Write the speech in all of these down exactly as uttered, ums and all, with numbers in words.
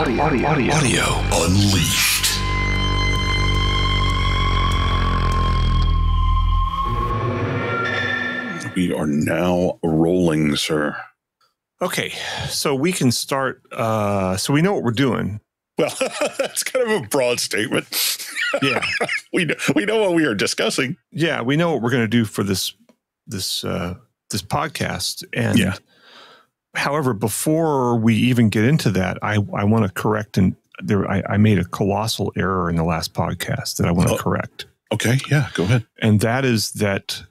Audio Unleashed. We are now rolling, sir. Okay, so we can start. Uh, so we know what we're doing. Well, that's kind of a broad statement. Yeah, we know, we know what we are discussing. Yeah, we know what we're going to do for this this uh, this podcast. And yeah. However, before we even get into that, I I want to correct, and there I, I made a colossal error in the last podcast that I want to oh, correct. Okay, yeah, go ahead. And that is that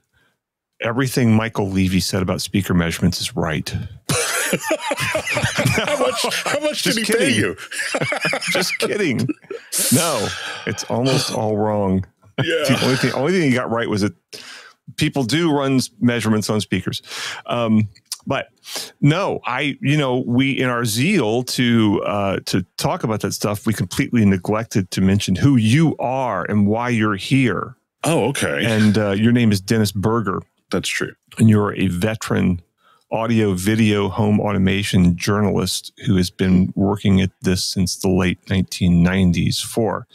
everything Michael Levy said about speaker measurements is right. how much, how much did he kidding. pay you? Just kidding. No, it's almost all wrong. Yeah. The only thing, only thing he got right was that people do run measurements on speakers. Um, but no, I, you know, we, in our zeal to, uh, to talk about that stuff, we completely neglected to mention who you are and why you're here. Oh, okay. And uh, your name is Dennis Burger. That's true. And you're a veteran audio, video, home automation journalist who has been working at this since the late nineteen nineties for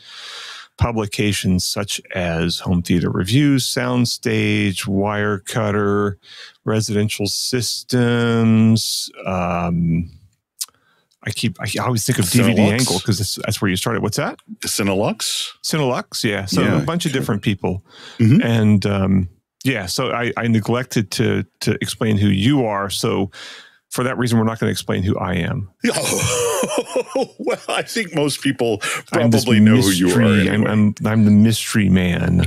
publications such as Home Theater Reviews, Soundstage, Wirecutter, Residential Systems. Um, I keep, I always think of D V D Cineluxe. Angle because that's where you started. What's that? The Cineluxe. Cineluxe, yeah. So yeah, a bunch sure. of different people. Mm-hmm. And, um, yeah, so I, I neglected to to explain who you are. So for that reason, we're not going to explain who I am. Oh, well, I think most people probably know mystery, who you are. Anyway. I'm, I'm, I'm the mystery man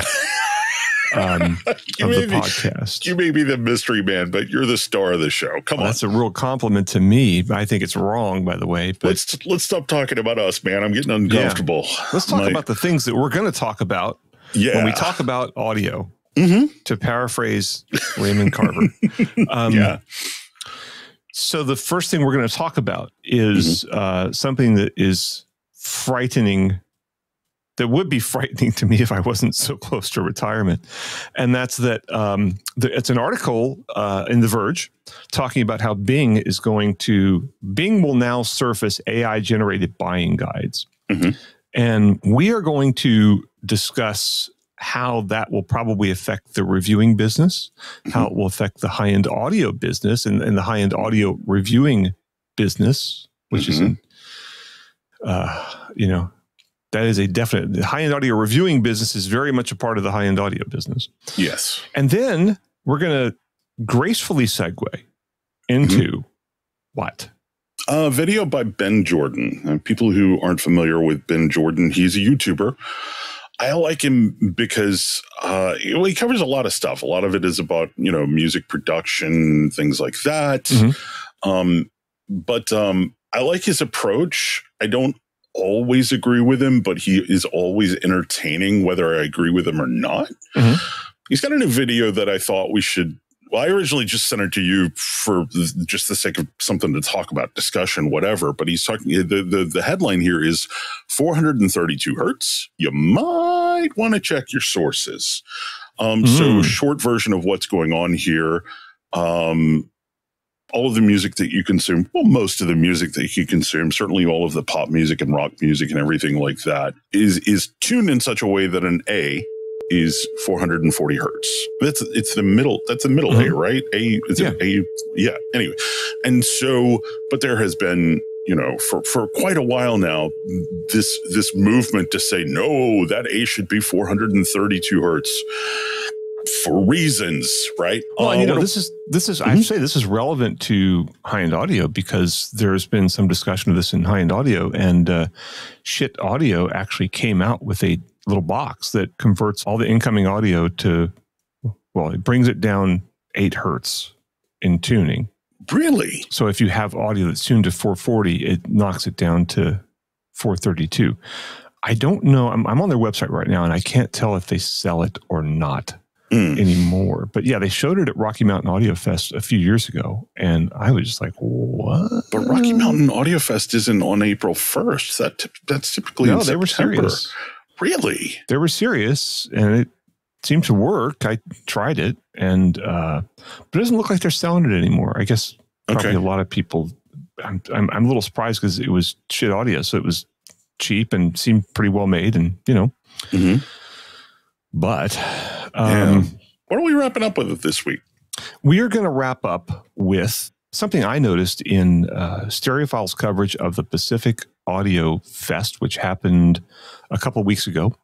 um, you of the be, podcast. You may be the mystery man, but you're the star of the show. Come well, on. That's a real compliment to me. I think it's wrong, by the way. But let's, let's stop talking about us, man. I'm getting uncomfortable. Yeah. Let's talk My, about the things that we're going to talk about yeah. when we talk about audio. Mm-hmm. To paraphrase Raymond Carver. Um, yeah. So the first thing we're going to talk about is mm-hmm. uh, something that is frightening, that would be frightening to me if I wasn't so close to retirement. And that's that um, the, it's an article uh, in The Verge talking about how Bing is going to, Bing will now surface A I-generated buying guides. Mm-hmm. And we are going to discuss how that will probably affect the reviewing business, mm-hmm. how it will affect the high-end audio business and, and the high-end audio reviewing business, which mm-hmm. is, an, uh, you know, that is a definite, the high-end audio reviewing business is very much a part of the high-end audio business. Yes. And then we're going to gracefully segue into mm-hmm. what? A video by Benn Jordan. Uh, people who aren't familiar with Benn Jordan, he's a YouTuber. I like him because uh, well, he covers a lot of stuff. A lot of it is about, you know, music production, things like that. Mm-hmm. Um, but um, I like his approach. I don't always agree with him, but he is always entertaining, whether I agree with him or not. Mm-hmm. He's got a new video that I thought we should. Well, I originally just sent it to you for just the sake of something to talk about, discussion, whatever. But he's talking. The the, the headline here is four hundred thirty-two hertz. You might want to check your sources. Um, mm. So, short version of what's going on here. Um, all of the music that you consume, well, most of the music that you consume, certainly all of the pop music and rock music and everything like that, is is tuned in such a way that an A is four hundred forty hertz. That's it's the middle. That's the middle mm-hmm. A, right? A is yeah. A yeah. Anyway, and so, but there has been, you know, for for quite a while now, this this movement to say no, that A should be four hundred thirty-two hertz for reasons, right? Well, uh, you know, this is this is mm-hmm. I say this is relevant to high-end audio because there's been some discussion of this in high-end audio, and uh, Schiit Audio actually came out with a little box that converts all the incoming audio to, well, it brings it down eight hertz in tuning. Really? So if you have audio that's tuned to four forty, it knocks it down to four thirty-two. I don't know. I'm, I'm on their website right now, and I can't tell if they sell it or not mm. anymore. But yeah, they showed it at Rocky Mountain Audio Fest a few years ago, and I was just like, what? But Rocky Mountain Audio Fest isn't on April first. That, that's typically no, in September. They were serious. Really? They were serious, and it seems to work. I tried it, and uh, but it doesn't look like they're selling it anymore. I guess probably okay. a lot of people. I'm I'm, I'm a little surprised because it was Schiit Audio, so it was cheap and seemed pretty well made, and you know. Mm-hmm. But um, yeah. What are we wrapping up with this week? We are going to wrap up with something I noticed in uh, Stereophile's coverage of the Pacific Audio Fest, which happened a couple of weeks ago.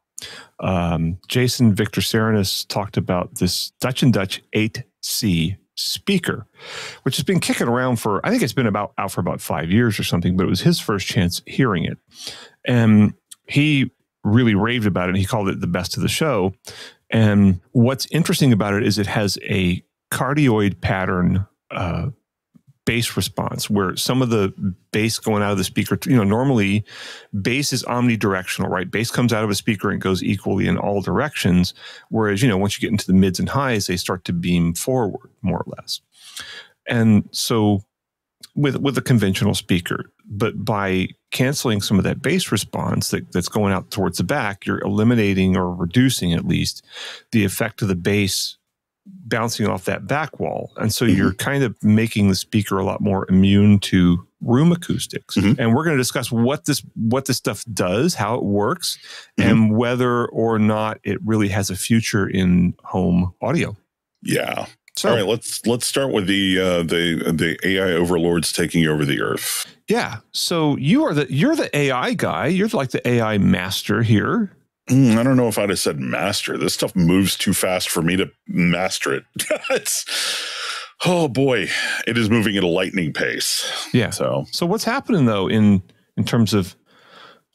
Um, Jason Victor Serinus talked about this Dutch and Dutch eight C speaker, which has been kicking around for, I think it's been about out for about five years or something, but it was his first chance hearing it. And he really raved about it. He called it the best of the show. And what's interesting about it is it has a cardioid pattern uh, bass response where some of the bass going out of the speaker, you know, normally bass is omnidirectional, right? Bass comes out of a speaker and goes equally in all directions. Whereas, you know, once you get into the mids and highs, they start to beam forward more or less. And so with, with a conventional speaker, but by canceling some of that bass response that, that's going out towards the back, you're eliminating or reducing at least the effect of the bass bouncing off that back wall. And so mm-hmm. you're kind of making the speaker a lot more immune to room acoustics. Mm-hmm. And we're going to discuss what this, what this stuff does, how it works, mm-hmm. and whether or not it really has a future in home audio. Yeah. So, all right, let's let's start with the uh, the the A I overlords taking over the earth. Yeah. So you are the you're the A I guy. You're like the A I master here. Mm, I don't know if I'd have said master. This stuff moves too fast for me to master it. It's, oh boy, it is moving at a lightning pace. Yeah. So so what's happening though in in terms of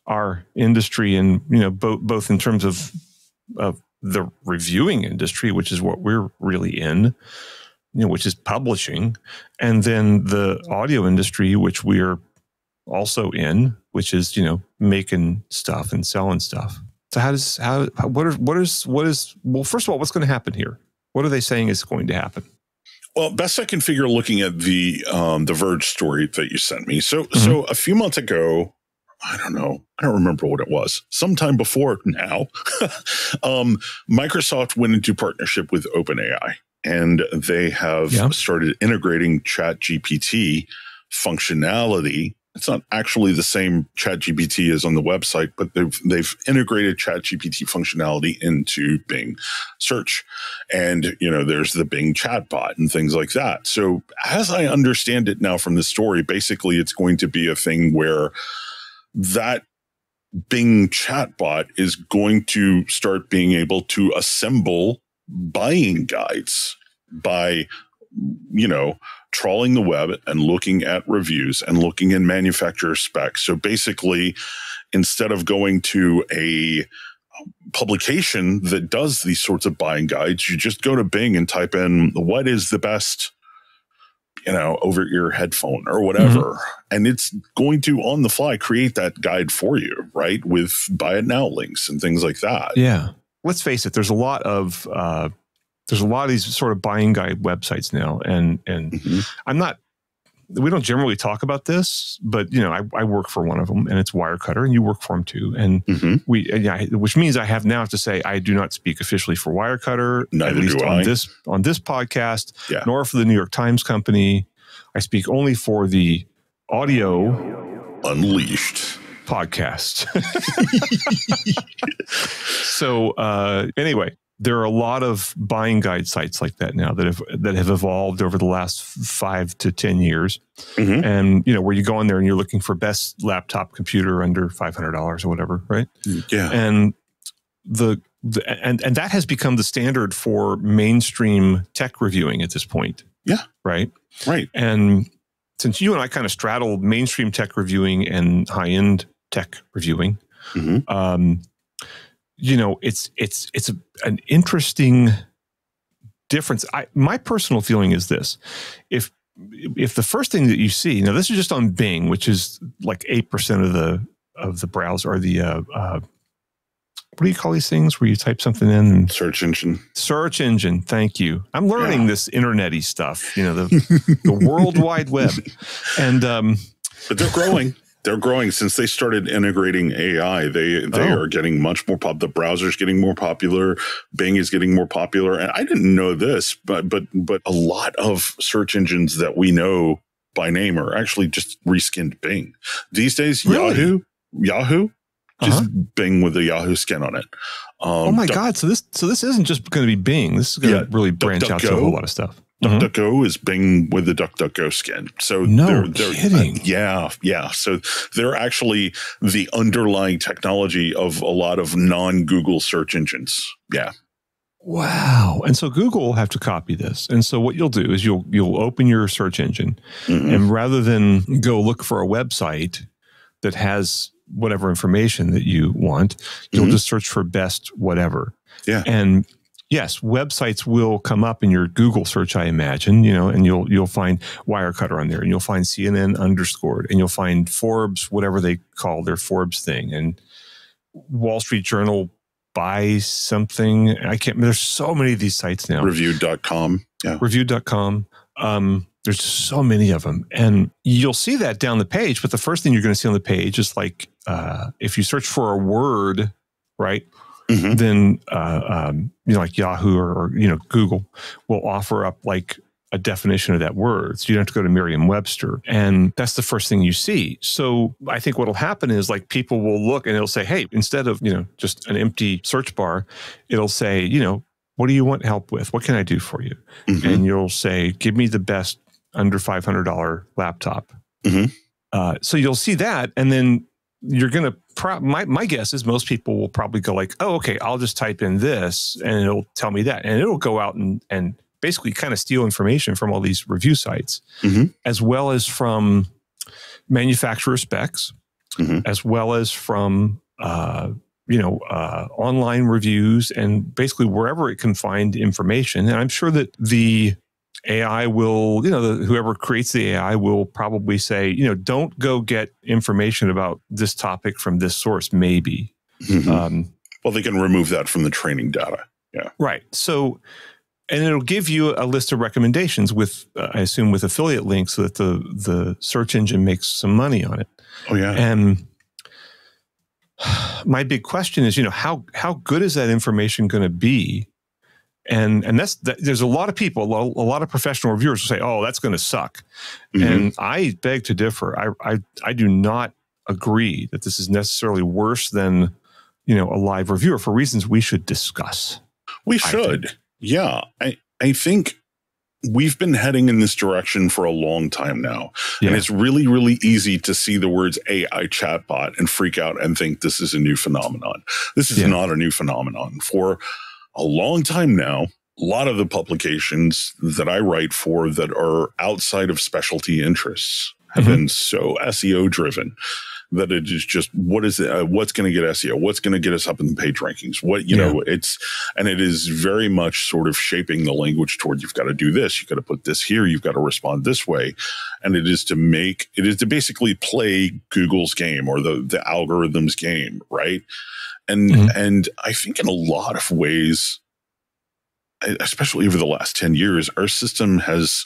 our industry and you know both both in terms of of the reviewing industry, which is what we're really in, you know, which is publishing, and then the audio industry, which we're also in, which is, you know, making stuff and selling stuff. So how does, how, what are, what is, what is, well, first of all, what's going to happen here? What are they saying is going to happen? Well, best I can figure looking at the, um, the Verge story that you sent me. So, mm-hmm. so a few months ago, I don't know. I don't remember what it was. Sometime before now, um, Microsoft went into partnership with OpenAI, and they have yeah. started integrating ChatGPT functionality. It's not actually the same ChatGPT as on the website, but they've they've integrated ChatGPT functionality into Bing search, and you know there's the Bing chatbot and things like that. So, as I understand it now from this story, basically it's going to be a thing where that Bing chatbot is going to start being able to assemble buying guides by, you know, trawling the web and looking at reviews and looking in manufacturer specs. So basically, instead of going to a publication that does these sorts of buying guides, you just go to Bing and type in, what is the best, you know, over-ear headphone or whatever. Mm-hmm. And it's going to, on the fly, create that guide for you, right? With buy it now links and things like that. Yeah. Let's face it. There's a lot of, uh, there's a lot of these sort of buying guide websites now. And, and mm-hmm. I'm not, we don't generally talk about this, but you know, I, I work for one of them, and it's Wirecutter, and you work for them too. And mm-hmm. we, and I, which means I have now have to say I do not speak officially for Wirecutter, Neither at least do I. on this on this podcast, yeah. nor for the New York Times Company. I speak only for the Audio Unleashed podcast. So uh, anyway. There are a lot of buying guide sites like that now that have that have evolved over the last five to ten years, mm-hmm. and you know where you go in there and you're looking for best laptop computer under five hundred dollars or whatever, right? Yeah, and the, the and and that has become the standard for mainstream tech reviewing at this point. Yeah, right, right. And since you and I kind of straddle mainstream tech reviewing and high end tech reviewing, mm-hmm. um, you know, it's it's it's a, an interesting difference. I, my personal feeling is this: if if the first thing that you see, now this is just on Bing, which is like eight percent of the of the browser, or the uh, uh, what do you call these things where you type something in? Search engine. Search engine. Thank you. I'm learning yeah. this internet-y stuff. You know, the the World Wide Web, and um, but they're growing. they're growing since they started integrating A I. They they oh. are getting much more pop. The browser's getting more popular. Bing is getting more popular. And I didn't know this, but but but a lot of search engines that we know by name are actually just reskinned Bing these days. Really? Yahoo, Yahoo, just uh-huh. Bing with the Yahoo skin on it. Um, oh my Duck, God! So this so this isn't just going to be Bing. This is going to yeah, really branch Duck, Duck, out Go. to a whole lot of stuff. DuckDuckGo mm-hmm. is Bing with the DuckDuckGo skin. So no they're, they're, kidding. Uh, yeah, yeah. So they're actually the underlying technology of a lot of non-Google search engines. Yeah. Wow. And so Google will have to copy this. And so what you'll do is you'll you'll open your search engine, mm-hmm. and rather than go look for a website that has whatever information that you want, you'll mm-hmm. just search for best whatever. Yeah. And yes, websites will come up in your Google search, I imagine, you know, and you'll you'll find Wirecutter on there, and you'll find C N N Underscored, and you'll find Forbes, whatever they call their Forbes thing, and Wall Street Journal buy something. I can't. There's so many of these sites now. Reviewed dot com, yeah. Reviewed dot com. Um, there's just so many of them, and you'll see that down the page. But the first thing you're going to see on the page is like uh, if you search for a word, right? Mm-hmm. Then, uh, um, you know, like Yahoo or, or, you know, Google will offer up like a definition of that word. So you don't have to go to Merriam-Webster. And that's the first thing you see. So I think what'll happen is like people will look and it'll say, hey, instead of, you know, just an empty search bar, it'll say, you know, what do you want help with? What can I do for you? Mm-hmm. And you'll say, give me the best under five hundred dollar laptop. Mm-hmm. uh, so you'll see that. And then you're going to, Pro my, my guess is most people will probably go like, oh, okay, I'll just type in this and it'll tell me that. And it'll go out and, and basically kind of steal information from all these review sites, mm-hmm. as well as from manufacturer specs, mm-hmm. as well as from, uh, you know, uh, online reviews, and basically wherever it can find information. And I'm sure that the A I will, you know, the, whoever creates the A I will probably say, you know, don't go get information about this topic from this source, maybe. Mm-hmm. um, well, they can remove that from the training data. Yeah. Right. So, and it'll give you a list of recommendations with, uh, I assume, with affiliate links so that the, the search engine makes some money on it. Oh, yeah. And my big question is, you know, how, how good is that information going to be? And and that's that, there's a lot of people, a lot, a lot of professional reviewers who say, oh, that's going to suck. Mm-hmm. And I beg to differ. I, I I do not agree that this is necessarily worse than, you know, a live reviewer for reasons we should discuss. We should. Yeah. I, I think we've been heading in this direction for a long time now. Yeah. And it's really, really easy to see the words A I chatbot and freak out and think this is a new phenomenon. This is yeah. not a new phenomenon. For a long time now, a lot of the publications that I write for that are outside of specialty interests have mm-hmm. been so S E O driven that it is just, what is it, uh, what's going to get S E O? What's going to get us up in the page rankings? What, you yeah. know, it's, and it is very much sort of shaping the language toward, you've got to do this, you've got to put this here, you've got to respond this way. And it is to make, it is to basically play Google's game or the, the algorithm's game, right? And, mm-hmm. and I think in a lot of ways, especially over the last ten years, our system has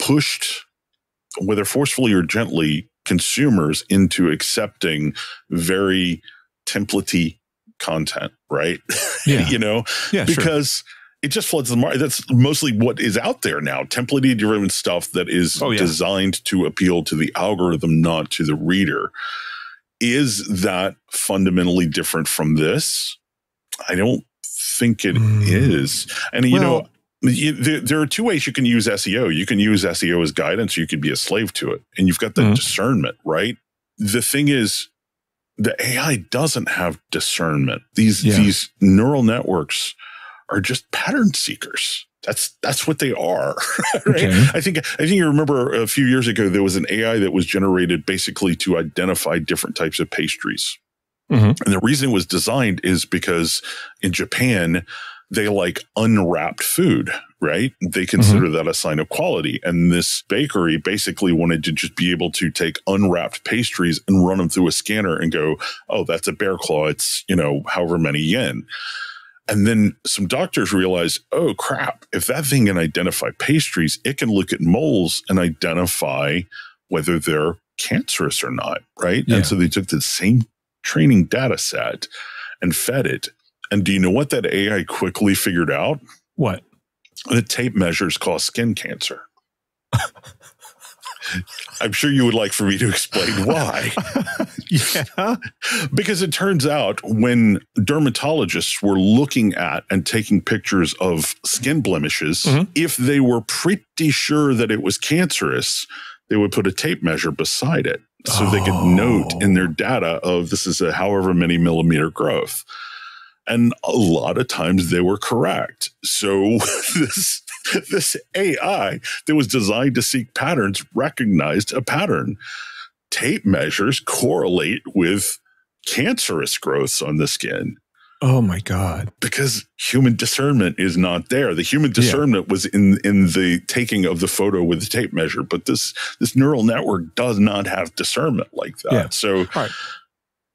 pushed, whether forcefully or gently, consumers into accepting very template-y content, right? Yeah. you know, yeah, because sure. it just floods the market. That's mostly what is out there now. Template-y driven stuff that is oh, yeah. designed to appeal to the algorithm, not to the reader. Is that fundamentally different from this? I don't think it mm. is. And, well, you know, you, there, there are two ways you can use S E O. You can use S E O as guidance, or you could be a slave to it. And you've got the mm. discernment, right? The thing is, the A I doesn't have discernment. These, yeah. these neural networks are just pattern seekers. That's that's what they are. Right? Okay. I think I think you remember a few years ago there was an A I that was generated basically to identify different types of pastries, mm-hmm. and the reason it was designed is because in Japan they like unwrapped food, right? They consider mm-hmm. that a sign of quality, and this bakery basically wanted to just be able to take unwrapped pastries and run them through a scanner and go, oh, that's a bear claw. It's, you know, however many yen. And then some doctors realized, oh, crap, if that thing can identify pastries, it can look at moles and identify whether they're cancerous or not, right? Yeah. And so they took the same training data set and fed it. And do you know what that A I quickly figured out? What? The tape measures cause skin cancer. I'm sure you would like for me to explain why. Yeah. Because it turns out when dermatologists were looking at and taking pictures of skin blemishes, mm-hmm. if they were pretty sure that it was cancerous, they would put a tape measure beside it. So oh. they could note in their data of this is a however many millimeter growth. And a lot of times they were correct. So this, this A I that was designed to seek patterns recognized a pattern. Tape measures correlate with cancerous growths on the skin. Oh my God. Because human discernment is not there. The human discernment yeah. was in, in the taking of the photo with the tape measure, but this, this neural network does not have discernment like that. Yeah. So all right.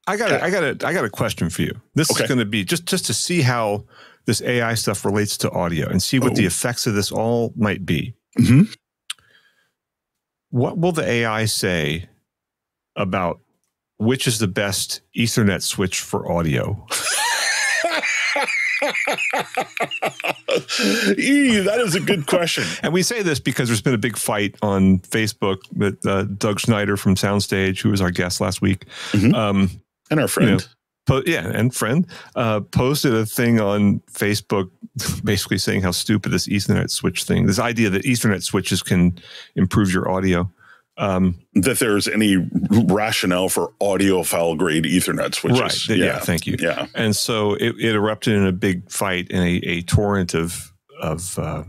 I got a, I got a, I got a question for you. This okay. is going to be just, just to see how this A I stuff relates to audio and see what oh. the effects of this all might be. Mm-hmm. What will the A I say about which is the best Ethernet switch for audio? Eee, that is a good question. And we say this because there's been a big fight on Facebook with uh, Doug Schneider from Soundstage, who was our guest last week. Mm-hmm. um, and our friend. You know, po yeah, and friend uh, posted a thing on Facebook basically saying how stupid this Ethernet switch thing, this idea that Ethernet switches can improve your audio. Um, that there's any rationale for audiophile grade Ethernet switches. Right. Yeah. yeah, thank you. Yeah. And so it, it erupted in a big fight and a, a torrent of of uh,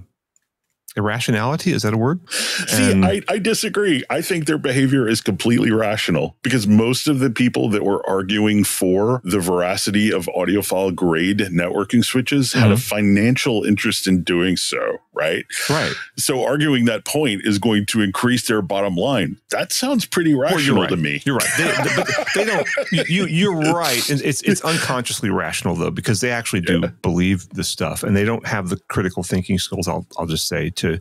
irrationality. Is that a word? See, and I, I disagree. I think their behavior is completely rational because most of the people that were arguing for the veracity of audiophile grade networking switches mm-hmm. had a financial interest in doing so. Right. Right. So arguing that point is going to increase their bottom line. That sounds pretty rational well, right. to me. You're right. They, they, they don't. You, you're right. It's it's unconsciously rational though, because they actually do yeah. believe this stuff, and they don't have the critical thinking skills. I'll I'll just say to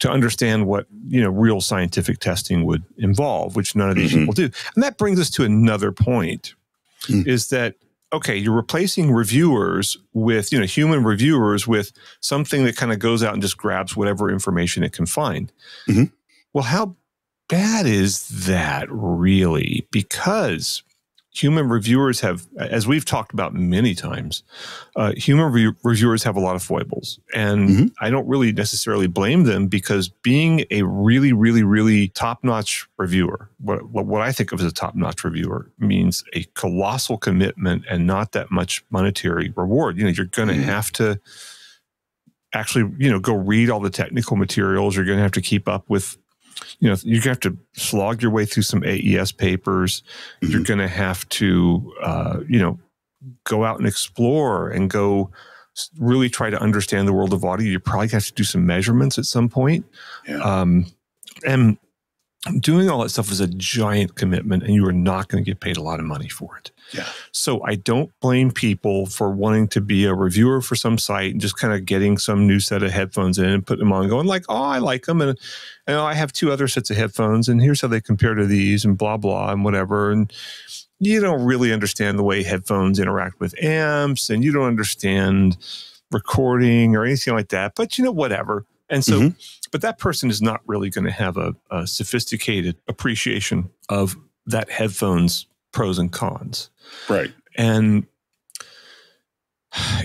to understand what you know real scientific testing would involve, which none of these mm-hmm. people do. And that brings us to another point: mm. is that. Okay, you're replacing reviewers with, you know, human reviewers with something that kind of goes out and just grabs whatever information it can find. Mm-hmm. Well, how bad is that really? Because human reviewers have, as we've talked about many times, uh, human re reviewers have a lot of foibles. And mm-hmm. I don't really necessarily blame them because being a really, really, really top-notch reviewer, what, what I think of as a top-notch reviewer means a colossal commitment and not that much monetary reward. You know, you're going to mm-hmm. have to actually, you know, go read all the technical materials. You're going to have to keep up with You know, you're going to have to slog your way through some A E S papers. Mm-hmm. You're going to have to, uh, you know, go out and explore and go really try to understand the world of audio. You're probably going to have to do some measurements at some point. Yeah. Um, and doing all that stuff is a giant commitment, and you are not going to get paid a lot of money for it. Yeah. So I don't blame people for wanting to be a reviewer for some site and just kind of getting some new set of headphones in and putting them on and going like, oh, I like them. And, and oh, I have two other sets of headphones and here's how they compare to these and blah, blah, and whatever. And you don't really understand the way headphones interact with amps and you don't understand recording or anything like that, but you know, whatever. And so, mm-hmm. but that person is not really going to have a, a sophisticated appreciation of that headphone's pros and cons. Right. And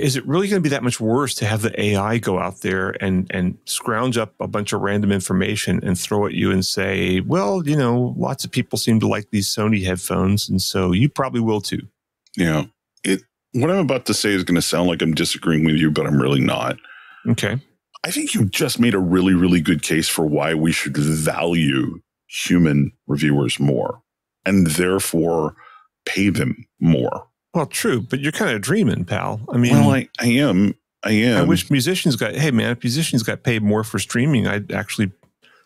is it really going to be that much worse to have the A I go out there and, and scrounge up a bunch of random information and throw at you and say, well, you know, lots of people seem to like these Sony headphones. And so you probably will too. Yeah. It, what I'm about to say is going to sound like I'm disagreeing with you, but I'm really not. Okay. I think you just made a really, really good case for why we should value human reviewers more and therefore pay them more. Well, true, but you're kind of dreaming, pal. I mean, well, I, I am. I am. I wish musicians got, hey, man, if musicians got paid more for streaming, I'd actually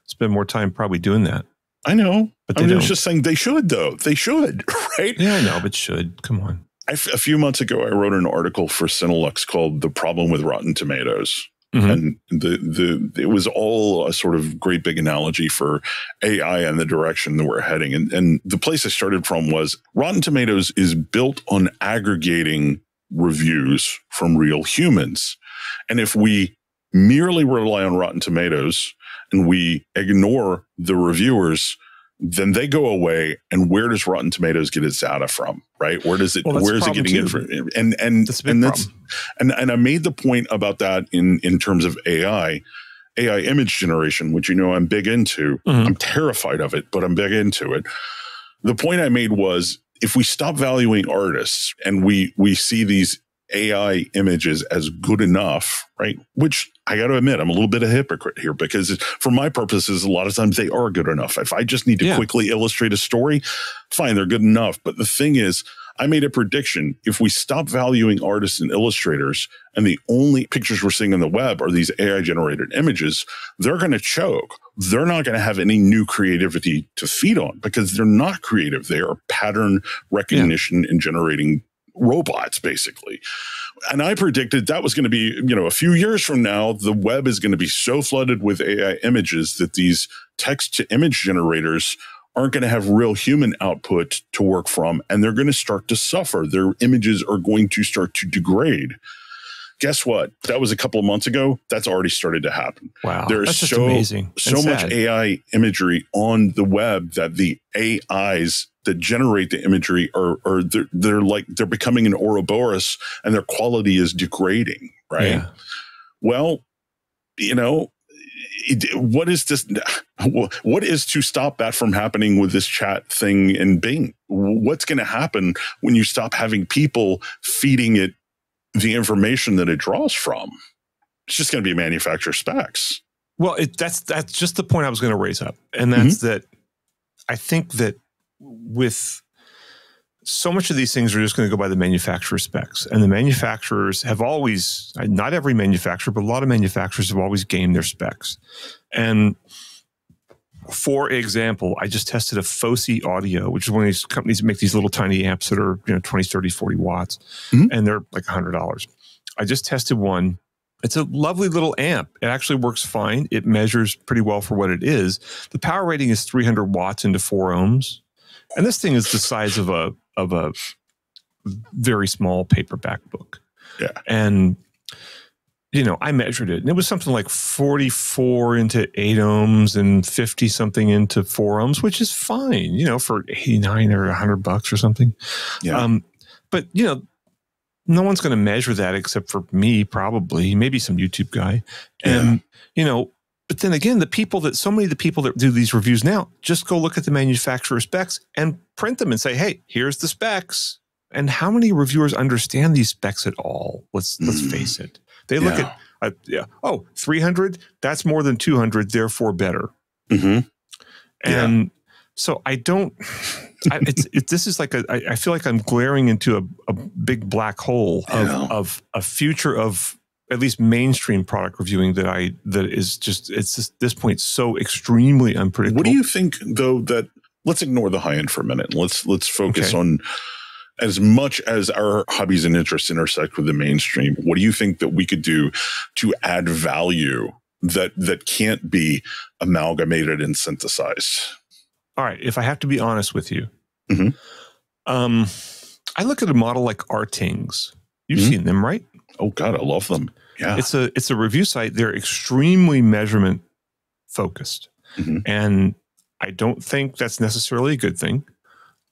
spend more time probably doing that. I know. But I mean, I was just saying they should, though. They should, right? Yeah, I know, but should. Come on. I, a few months ago, I wrote an article for Cineluxe called The Problem with Rotten Tomatoes. Mm-hmm. And the the it was all a sort of great big analogy for A I and the direction that we're heading. And, and the place I started from was Rotten Tomatoes is built on aggregating reviews from real humans. And if we merely rely on Rotten Tomatoes and we ignore the reviewers, then they go away. And where does Rotten Tomatoes get its data from? Right? Where does it? Well, where is it getting it from? And and that's and that's problem. and and I made the point about that in in terms of A I, A I image generation, which you know I'm big into. Mm-hmm. I'm terrified of it, but I'm big into it. The point I made was if we stop valuing artists and we we see these A I images as good enough, right? Which I got to admit, I'm a little bit of a hypocrite here because for my purposes, a lot of times they are good enough. If I just need to yeah. quickly illustrate a story, fine, they're good enough. But the thing is, I made a prediction. If we stop valuing artists and illustrators and the only pictures we're seeing on the web are these A I generated images, they're going to choke. They're not going to have any new creativity to feed on because they're not creative. They are pattern recognition yeah. and generating robots, basically. And I predicted that was going to be, you know, a few years from now, the web is going to be so flooded with A I images that these text to image generators aren't going to have real human output to work from, and they're going to start to suffer. Their images are going to start to degrade. Guess what? That was a couple of months ago. That's already started to happen. Wow. There's so amazing. So much A I imagery on the web that the A Is that generate the imagery are, are they're, they're like, they're becoming an Ouroboros and their quality is degrading, right? Yeah. Well, you know, it, what is this? What is to stop that from happening with this chat thing in Bing? What's going to happen when you stop having people feeding it the information that it draws from? It's just going to be manufacturer specs. Well, it, that's that's just the point I was going to raise up. And that's mm-hmm. that I think that with so much of these things are just going to go by the manufacturer specs. And the manufacturers have always, not every manufacturer, but a lot of manufacturers have always gamed their specs. And for example, I just tested a Schiit Audio, which is one of these companies that make these little tiny amps that are, you know, twenty, thirty, forty watts. Mm-hmm. And they're like a hundred dollars. I just tested one. It's a lovely little amp. It actually works fine. It measures pretty well for what it is. The power rating is three hundred watts into four ohms. And this thing is the size of a, of a very small paperback book. Yeah. And, you know, I measured it and it was something like forty-four into eight ohms and fifty something into four ohms, which is fine, you know, for eighty-nine or a hundred bucks or something. Yeah. Um, but, you know, no one's going to measure that except for me, probably, maybe some YouTube guy. And, yeah. you know, but then again, the people that, so many of the people that do these reviews now, just go look at the manufacturer specs and print them and say, hey, here's the specs. And how many reviewers understand these specs at all? Let's, mm. let's face it. They yeah. look at, uh, yeah, oh, three hundred, that's more than two hundred, therefore better. Mm-hmm. And yeah. so I don't, I, it's, it, this is like, a, I, I feel like I'm glaring into a, a big black hole of, yeah. of a future of, at least mainstream product reviewing that I, that is just, it's just, at this point so extremely unpredictable. What do you think though, that let's ignore the high end for a minute. Let's, let's focus okay. on as much as our hobbies and interests intersect with the mainstream. What do you think that we could do to add value that, that can't be amalgamated and synthesized? All right. If I have to be honest with you, mm-hmm. um, I look at a model like RTINGS. You've mm-hmm. seen them, right? Oh God, I love them. Yeah. It's a, it's a review site. They're extremely measurement focused. Mm-hmm. And I don't think that's necessarily a good thing.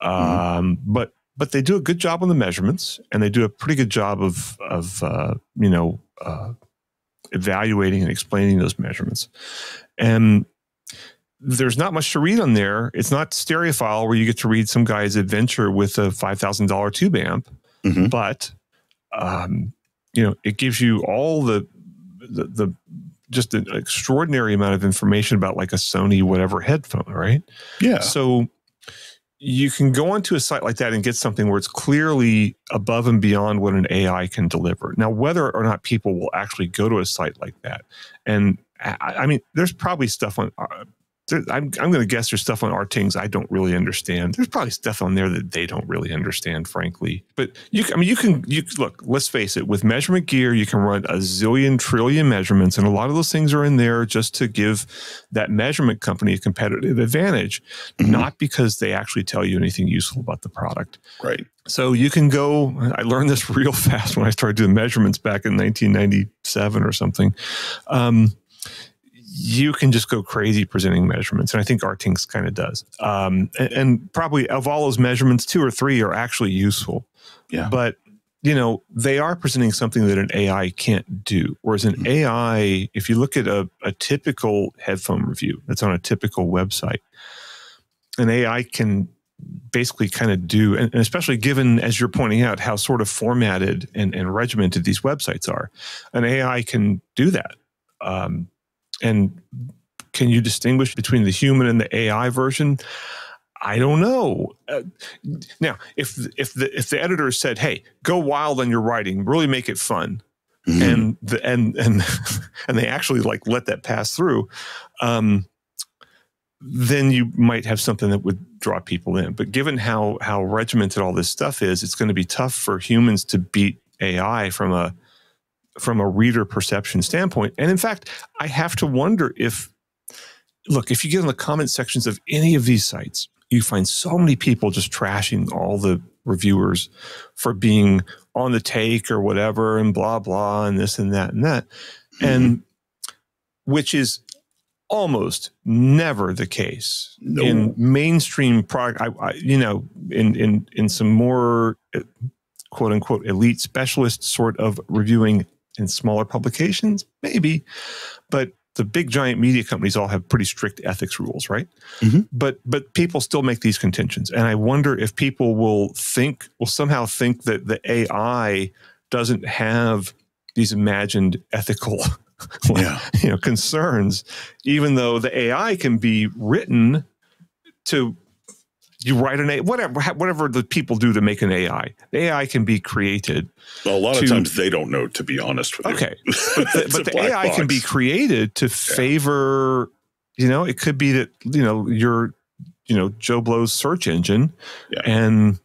Mm-hmm. Um, but, but they do a good job on the measurements and they do a pretty good job of, of, uh, you know, uh, evaluating and explaining those measurements. And there's not much to read on there. It's not Stereophile where you get to read some guy's adventure with a five thousand dollar tube amp, mm-hmm. but, um, you know, it gives you all the, the, the, just an extraordinary amount of information about like a Sony whatever headphone, right? Yeah. So you can go onto a site like that and get something where it's clearly above and beyond what an A I can deliver. Now, whether or not people will actually go to a site like that, and I, I mean, there's probably stuff on I'm, I'm going to guess there's stuff on R T I N G S I don't really understand. There's probably stuff on there that they don't really understand, frankly. But you, I mean, you can you look. Let's face it. With measurement gear, you can run a zillion trillion measurements, and a lot of those things are in there just to give that measurement company a competitive advantage, mm-hmm. not because they actually tell you anything useful about the product. Right. So you can go. I learned this real fast when I started doing measurements back in nineteen ninety-seven or something. Um, You can just go crazy presenting measurements. And I think R T I N G S kind of does. Um, and, and probably of all those measurements, two or three are actually useful. Yeah. But, you know, they are presenting something that an A I can't do. Whereas an mm-hmm. A I, if you look at a, a typical headphone review that's on a typical website, an A I can basically kind of do, and especially given, as you're pointing out, how sort of formatted and, and regimented these websites are, an A I can do that. Um, And can you distinguish between the human and the A I version? I don't know. Uh, now, if if the if the editor said, "Hey, go wild on your writing, really make it fun," mm-hmm. and the, and and and they actually like let that pass through, um, then you might have something that would draw people in. But given how how regimented all this stuff is, it's going to be tough for humans to beat A I from a from a reader perception standpoint. And in fact, I have to wonder if, look, if you get in the comment sections of any of these sites, you find so many people just trashing all the reviewers for being on the take or whatever and blah, blah, and this and that and that. Mm-hmm. And which is almost never the case no. in mainstream product. I, I, you know, in, in, in some more quote unquote elite specialist sort of reviewing in smaller publications, maybe, but the big giant media companies all have pretty strict ethics rules, right? Mm-hmm. But but people still make these contentions, and I wonder if people will think, will somehow think that the A I doesn't have these imagined ethical yeah. you know, concerns, even though the A I can be written to. You write an A I, whatever, whatever the people do to make an A I. The A I can be created. Well, a lot to, of times they don't know, to be honest with you. Okay. But the, but the A I box. Can be created to yeah. favor, you know, it could be that, you know, you're, you know, Joe Blow's search engine yeah. and,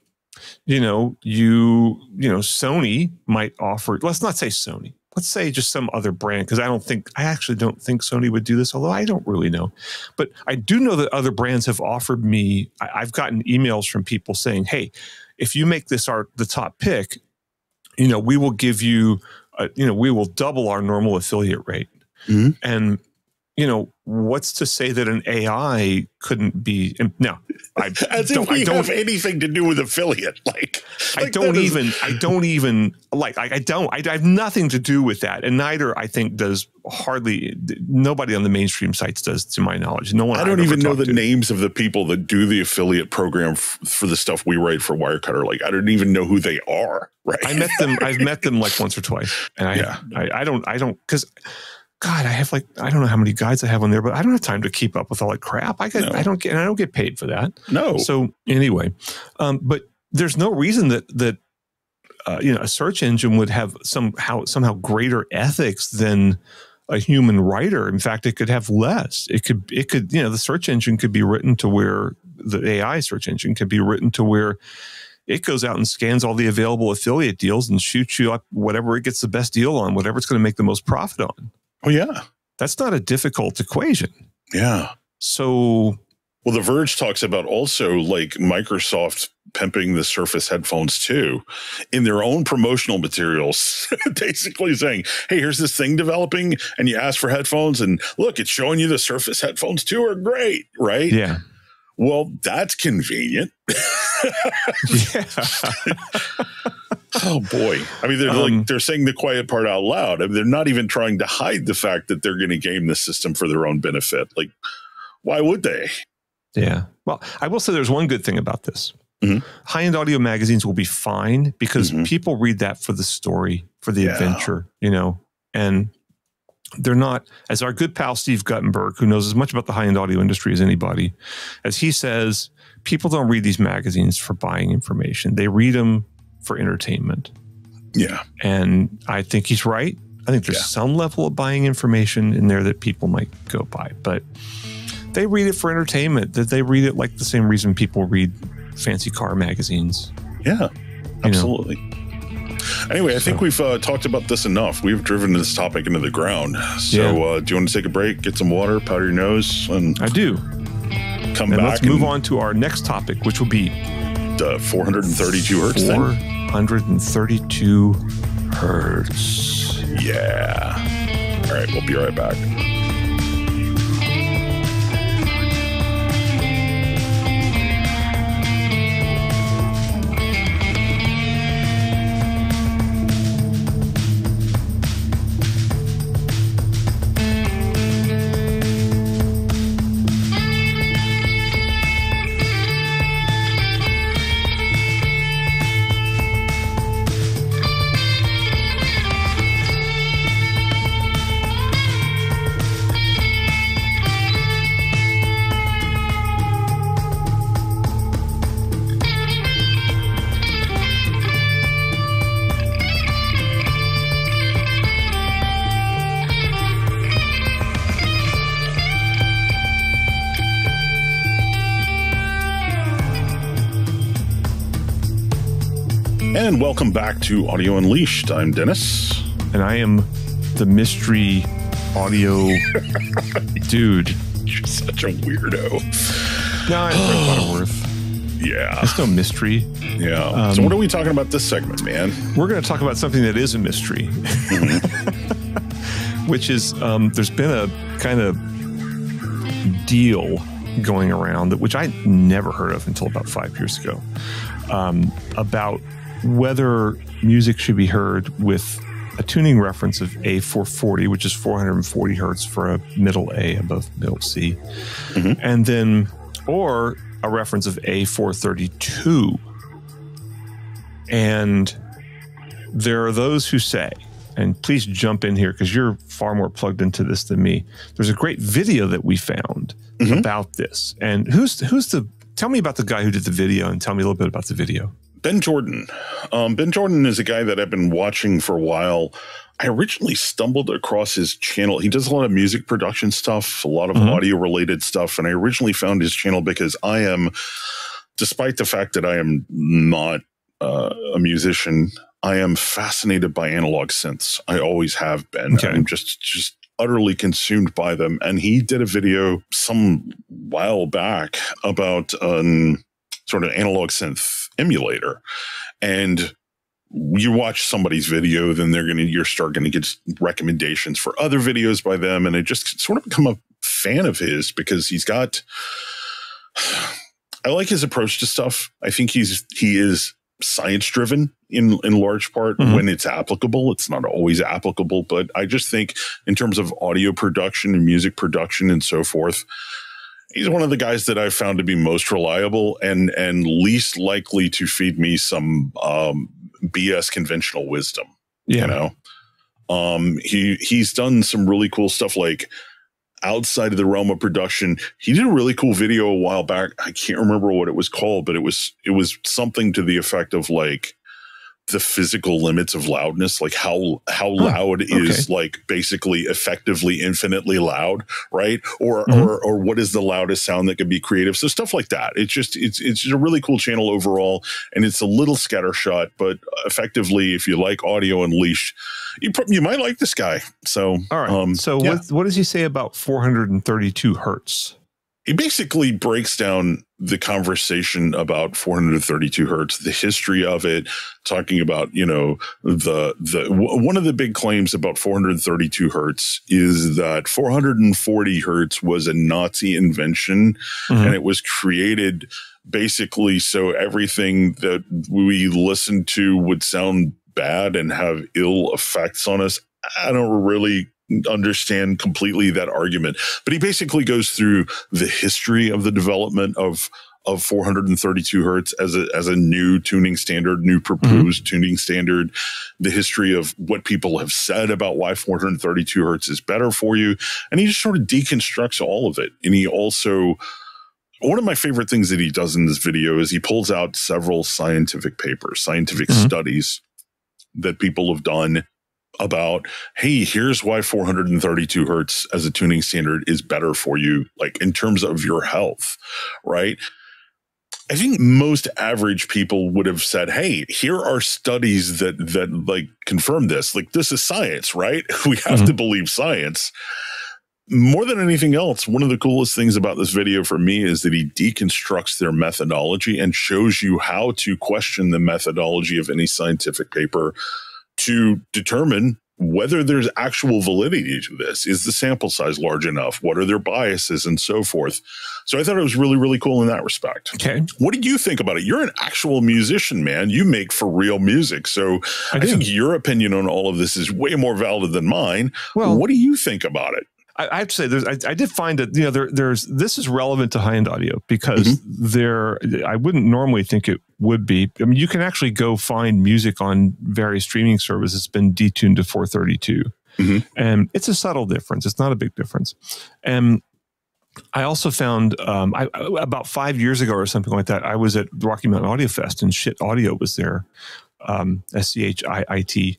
you know, you, you know, Sony might offer, let's not say Sony. Let's say just some other brand, because I don't think, I actually don't think Sony would do this, although I don't really know. But I do know that other brands have offered me, I, I've gotten emails from people saying, hey, if you make this our the top pick, you know, we will give you, a, you know, we will double our normal affiliate rate. Mm-hmm. And, you know, what's to say that an A I couldn't be? No, I as don't, if we I don't have anything to do with affiliate. Like, like I don't even, is, I don't even like, I, I don't, I, I have nothing to do with that. And neither I think does hardly nobody on the mainstream sites does, to my knowledge. No one. I don't I've even know the to. names of the people that do the affiliate program f for the stuff we write for Wirecutter. Like, I don't even know who they are. Right. I met them. I've met them like once or twice, and I, yeah. I, I don't, I don't, because. God, I have like, I don't know how many guides I have on there, but I don't have time to keep up with all that crap. I, get, no. I don't get, and I don't get paid for that. No. So anyway, um, but there's no reason that, that uh, you know, a search engine would have somehow, somehow greater ethics than a human writer. In fact, it could have less. It could, it could, you know, the search engine could be written to where the A I search engine could be written to where it goes out and scans all the available affiliate deals and shoots you up whatever it gets the best deal on, whatever it's going to make the most profit on. Oh, yeah. That's not a difficult equation. Yeah. So. Well, The Verge talks about also like Microsoft pimping the Surface headphones too in their own promotional materials, basically saying, hey, here's this thing developing and you ask for headphones and look, it's showing you the Surface headphones too are great, right? Yeah. Well, that's convenient. yeah. Oh boy! I mean, they're um, like they're saying the quiet part out loud. I mean, they're not even trying to hide the fact that they're going to game the system for their own benefit. Like, why would they? Yeah. Well, I will say there's one good thing about this. Mm-hmm. High-end audio magazines will be fine because mm-hmm. people read that for the story, for the yeah. adventure, you know, and they're not, as our good pal Steve Guttenberg, who knows as much about the high-end audio industry as anybody, as he says, people don't read these magazines for buying information. They read them for entertainment. Yeah. And I think he's right. I think there's yeah. some level of buying information in there that people might go by, but they read it for entertainment. That they read it like the same reason people read fancy car magazines. Yeah, absolutely. You know? Anyway, I think so. we've uh, talked about this enough. We've driven this topic into the ground. So yeah. uh, do you want to take a break, get some water, powder your nose? And I do. Come and back. Let's and move on to our next topic, which will be the four thirty-two hertz thing. four thirty-two hertz. Yeah. All right. We'll be right back. And welcome back to Audio Unleashed. I'm Dennis. And I am the mystery audio dude. You're such a weirdo. No, I'm Frank Butterworth. Yeah. It's no mystery. Yeah. Um, so what are we talking about this segment, man? We're going to talk about something that is a mystery. Which is, um, there's been a kind of deal going around, which I never heard of until about five years ago, um, about whether music should be heard with a tuning reference of A four forty, which is four forty hertz for a middle A above middle C, mm-hmm. and then, or a reference of A four thirty-two. And there are those who say, and please jump in here because you're far more plugged into this than me. There's a great video that we found mm-hmm. about this. And who's, who's the, tell me about the guy who did the video and tell me a little bit about the video. Benn Jordan. Um, Benn Jordan is a guy that I've been watching for a while. I originally stumbled across his channel. He does a lot of music production stuff, a lot of mm-hmm. audio related stuff. And I originally found his channel because I am, despite the fact that I am not uh, a musician, I am fascinated by analog synths. I always have been. Okay. I'm just, just utterly consumed by them. And he did a video some while back about um, sort of analog synth emulator, and you watch somebody's video, then they're gonna you're start gonna get recommendations for other videos by them, and I just sort of become a fan of his because he's got, I like his approach to stuff. I think he's he is science driven in in large part mm-hmm. when it's applicable. It's not always applicable, but I just think in terms of audio production and music production and so forth, he's one of the guys that I've found to be most reliable and and least likely to feed me some um, B S conventional wisdom. Yeah. You know, um, he he's done some really cool stuff like outside of the realm of production. He did a really cool video a while back. I can't remember what it was called, but it was it was something to the effect of like the physical limits of loudness, like how how oh, loud okay. is like basically effectively infinitely loud, right? Or mm-hmm. or or what is the loudest sound that could be creative? So stuff like that. It's just it's it's just a really cool channel overall, and it's a little scattershot, but effectively, if you like Audio Unleashed, you you might like this guy. So all right. Um, so yeah. what what does he say about four thirty-two hertz? He basically breaks down the conversation about four thirty-two hertz, the history of it, talking about, you know, the the w one of the big claims about four thirty-two hertz is that four forty hertz was a Nazi invention, mm-hmm. and it was created basically so everything that we listened to would sound bad and have ill effects on us. I don't really understand completely that argument, but he basically goes through the history of the development of of four thirty-two hertz as a as a new tuning standard, new proposed mm-hmm. tuning standard, the history of what people have said about why four thirty-two hertz is better for you, and he just sort of deconstructs all of it. And he also, one of my favorite things that he does in this video is he pulls out several scientific papers, scientific mm-hmm. studies that people have done about, hey, here's why four thirty-two hertz as a tuning standard is better for you, like in terms of your health, right? I think most average people would have said, hey, here are studies that that like confirm this. Like, this is science, right? We have mm-hmm. to believe science. More than anything else, one of the coolest things about this video for me is that he deconstructs their methodology and shows you how to question the methodology of any scientific paper to determine whether there's actual validity to this. Is the sample size large enough? What are their biases and so forth? So I thought it was really, really cool in that respect. Okay. What did you think about it? You're an actual musician, man. You make for real music. So I, I think your opinion on all of this is way more valid than mine. Well, what do you think about it? I, I have to say, there's, I, I did find that, you know, there, there's, this is relevant to high-end audio because mm-hmm. there, I wouldn't normally think it would be. I mean, you can actually go find music on various streaming services that's been detuned to four thirty-two. Mm-hmm. And it's a subtle difference. It's not a big difference. And I also found um, I, about five years ago or something like that, I was at the Rocky Mountain Audio Fest and Schiit Audio was there. Um, S C H I I T.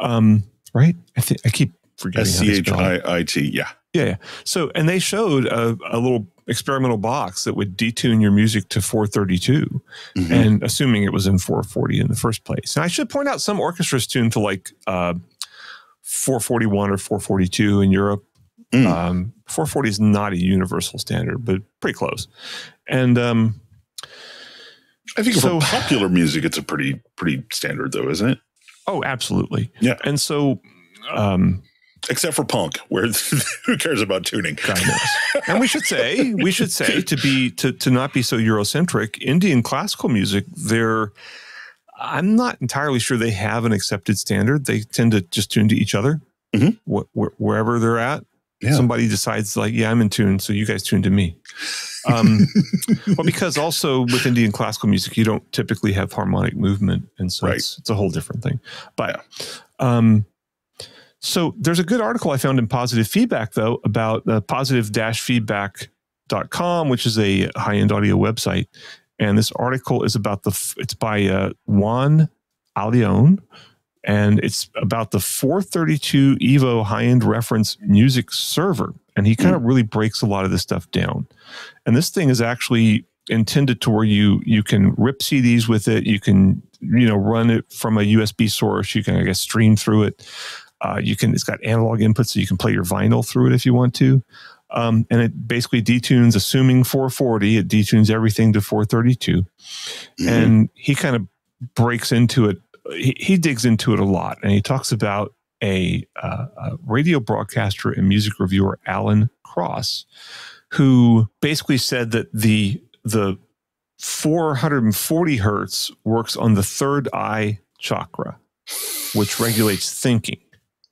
Um, right? I think I keep forgetting. S C H I I T, yeah. Yeah, yeah. So, and they showed a, a little experimental box that would detune your music to four thirty-two, mm-hmm. and assuming it was in four forty in the first place. And I should point out some orchestras tune to like uh, four forty-one or four forty-two in Europe. Mm. Um, four forty is not a universal standard, but pretty close. And um, I think so, for popular music, it's a pretty pretty standard, though, isn't it? Oh, absolutely. Yeah. And so. Um, Except for punk, where who cares about tuning? God knows. And we should say, we should say to be to to not be so Eurocentric. Indian classical music, they're I'm not entirely sure they have an accepted standard. They tend to just tune to each other, mm-hmm. wh wh wherever they're at. Yeah. Somebody decides, like, yeah, I'm in tune, so you guys tune to me. Um, well, because also with Indian classical music, you don't typically have harmonic movement, and so right. it's, it's a whole different thing. But. Um, So there's a good article I found in Positive Feedback, though, about uh, positive dash feedback dot com, which is a high-end audio website. And this article is about the, f it's by uh, Juan Alion, and it's about the four thirty-two Evo high-end reference music server. And he kind of really breaks a lot of this stuff down. And this thing is actually intended to where you you can rip C Ds with it. You can, you know, run it from a U S B source. You can, I guess, stream through it. Uh, you can. It's got analog input, so you can play your vinyl through it if you want to. Um, and it basically detunes, assuming four forty, it detunes everything to four thirty-two. Mm-hmm. And he kind of breaks into it. He, he digs into it a lot. And he talks about a, uh, a radio broadcaster and music reviewer, Alan Cross, who basically said that the, the four forty hertz works on the third eye chakra, which regulates thinking.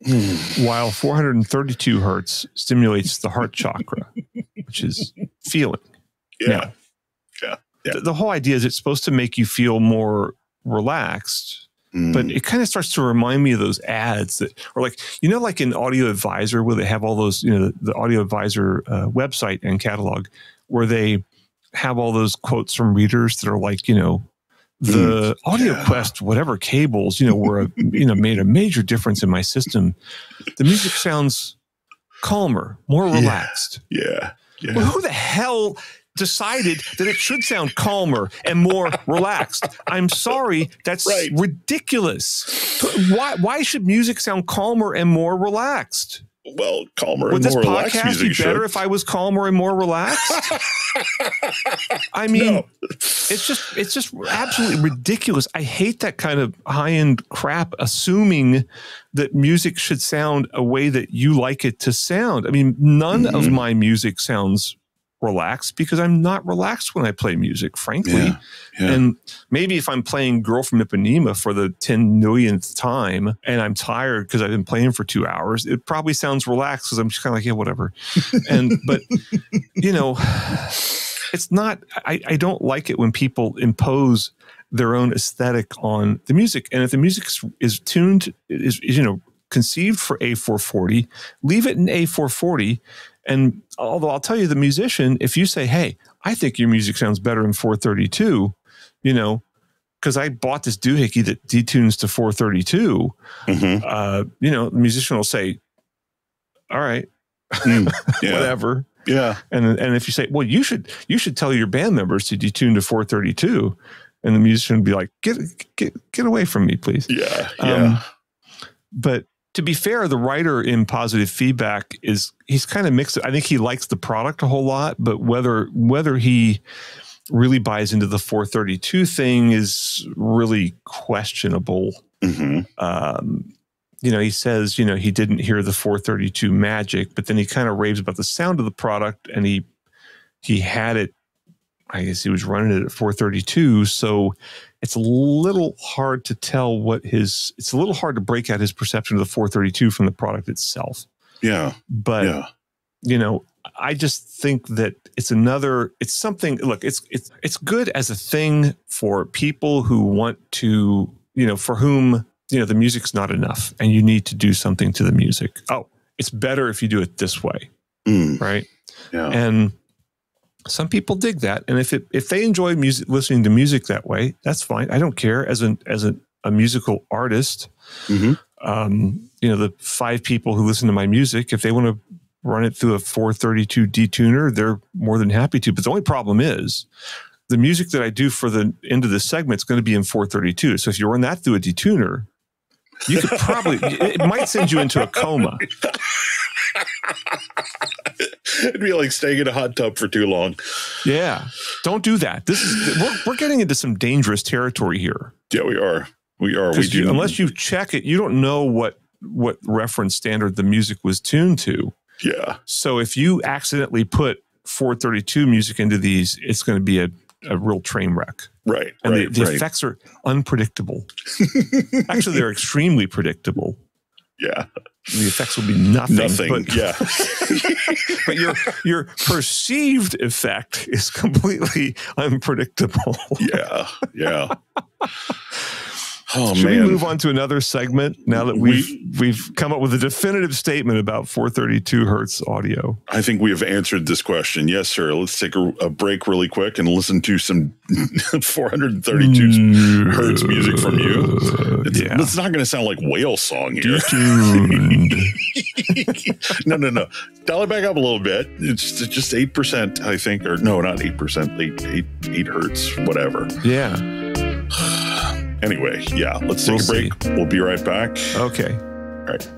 Mm. While four thirty-two hertz stimulates the heart chakra, which is feeling. Yeah. Now, yeah. yeah. The, the whole idea is it's supposed to make you feel more relaxed, mm. but it kind of starts to remind me of those ads that are like, you know, like in Audio Advisor where they have all those, you know, the, the Audio Advisor uh, website and catalog where they have all those quotes from readers that are like, you know, the Audio yeah. Quest, whatever cables, you know, were, a, you know, made a major difference in my system. The music sounds calmer, more relaxed. Yeah. yeah. yeah. Well, who the hell decided that it should sound calmer and more relaxed? I'm sorry. That's right. ridiculous. Why, why should music sound calmer and more relaxed? Well, calmer and more relaxed music. Would this podcast be better show? If I was calmer and more relaxed? I mean, no. it's just it's just absolutely ridiculous. I hate that kind of high-end crap assuming that music should sound a way that you like it to sound. I mean, none mm-hmm. of my music sounds relaxed because I'm not relaxed when I play music, frankly. Yeah, yeah. And maybe if I'm playing Girl from Ipanema for the ten millionth time and I'm tired because I've been playing for two hours, it probably sounds relaxed because I'm just kind of like, yeah, whatever. And, but, you know, it's not, I, I don't like it when people impose their own aesthetic on the music. And if the music is tuned, is, is you know, conceived for A four forty, leave it in A four forty. And although I'll tell you, the musician, if you say, hey, I think your music sounds better in four thirty-two, you know, because I bought this doohickey that detunes to four thirty-two, mm-hmm. uh, you know, the musician will say, all right, mm, yeah. whatever. Yeah. And and if you say, well, you should you should tell your band members to detune to four thirty-two, and the musician would be like, get get get away from me, please. Yeah. Um, yeah. But to be fair, the writer in Positive Feedback is he's kind of mixed. I think he likes the product a whole lot, but whether whether he really buys into the four thirty-two thing is really questionable. Mm-hmm. Um, you know, he says, you know, he didn't hear the four thirty-two magic, but then he kind of raves about the sound of the product, and he he had it. I guess he was running it at four thirty-two, so it's a little hard to tell what his. It's a little hard to break out his perception of the four thirty-two from the product itself. Yeah, but yeah. you know, I just think that it's another. It's something. Look, it's it's it's good as a thing for people who want to, you know, for whom you know the music's not enough, and you need to do something to the music. Oh, it's better if you do it this way, mm. right? Yeah, and. Some people dig that, and if it if they enjoy music, listening to music that way, that's fine. I don't care as an as a, a musical artist. Mm-hmm. um, you know, the five people who listen to my music, if they want to run it through a four thirty-two detuner, they're more than happy to. But the only problem is, the music that I do for the end of this segment is going to be in four thirty-two. So if you run that through a detuner, you could probably it might send you into a coma. It'd be like staying in a hot tub for too long. Yeah, don't do that. This is we're, we're getting into some dangerous territory here. Yeah, we are. We are. We do. You, unless you check it, you don't know what what reference standard the music was tuned to. Yeah. So if you accidentally put four thirty-two music into these, it's going to be a a real train wreck. Right. And right, the, the right. effects are unpredictable. Actually, they're extremely predictable. Yeah. The effects will be nothing. Nothing. But, yeah. But your your perceived effect is completely unpredictable. Yeah. Yeah. Oh, Should man. we move on to another segment now that we've we, we've come up with a definitive statement about four thirty-two hertz audio? I think we have answered this question. Yes, sir. Let's take a, a break really quick and listen to some four thirty-two hertz music from you. It's, yeah. it's not going to sound like whale song here. no, no, no. Dial it back up a little bit. It's just eight percent, I think. Or no, not eight percent. eight, eight, eight hertz, whatever. Yeah. Anyway, yeah, let's take we'll a break. See. We'll be right back. Okay. All right.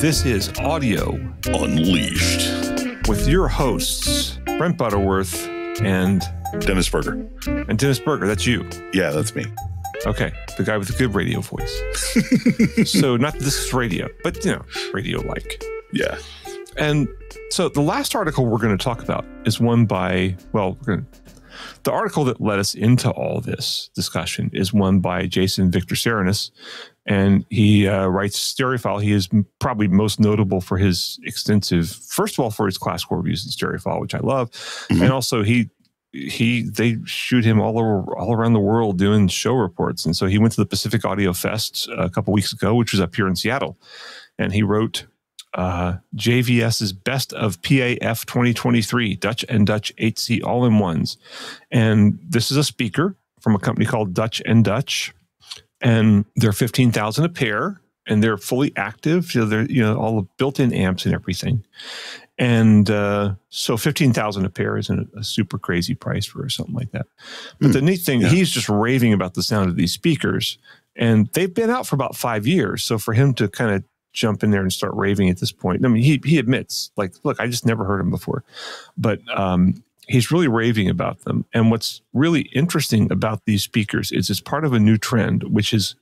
This is Audio Unleashed with your hosts, Brent Butterworth and Dennis Burger. And Dennis Burger, that's you. Yeah, that's me. Okay, the guy with the good radio voice. So not that this is radio, but, you know, radio-like. Yeah. And so the last article we're going to talk about is one by, well, we're going to, the article that led us into all this discussion is one by Jason Victor Serinus. And he uh, writes Stereophile. He is probably most notable for his extensive, first of all, for his classical reviews in Stereophile, which I love. Mm-hmm. And also he, he they shoot him all over, all around the world doing show reports. And so he went to the Pacific Audio Fest a couple weeks ago, which was up here in Seattle. And he wrote uh, J V S's Best of P A F twenty twenty-three, Dutch and Dutch eight C All-in-Ones. And this is a speaker from a company called Dutch and Dutch. And they're fifteen thousand a pair, and they're fully active. So they're, you know, all the built-in amps and everything. And uh, so fifteen thousand a pair isn't a, a super crazy price for or something like that. But mm, the neat thing, yeah. he's just raving about the sound of these speakers. And they've been out for about five years. So for him to kind of jump in there and start raving at this point, I mean, he, he admits, like, look, I just never heard them before. But um, he's really raving about them. And what's really interesting about these speakers is it's part of a new trend, which is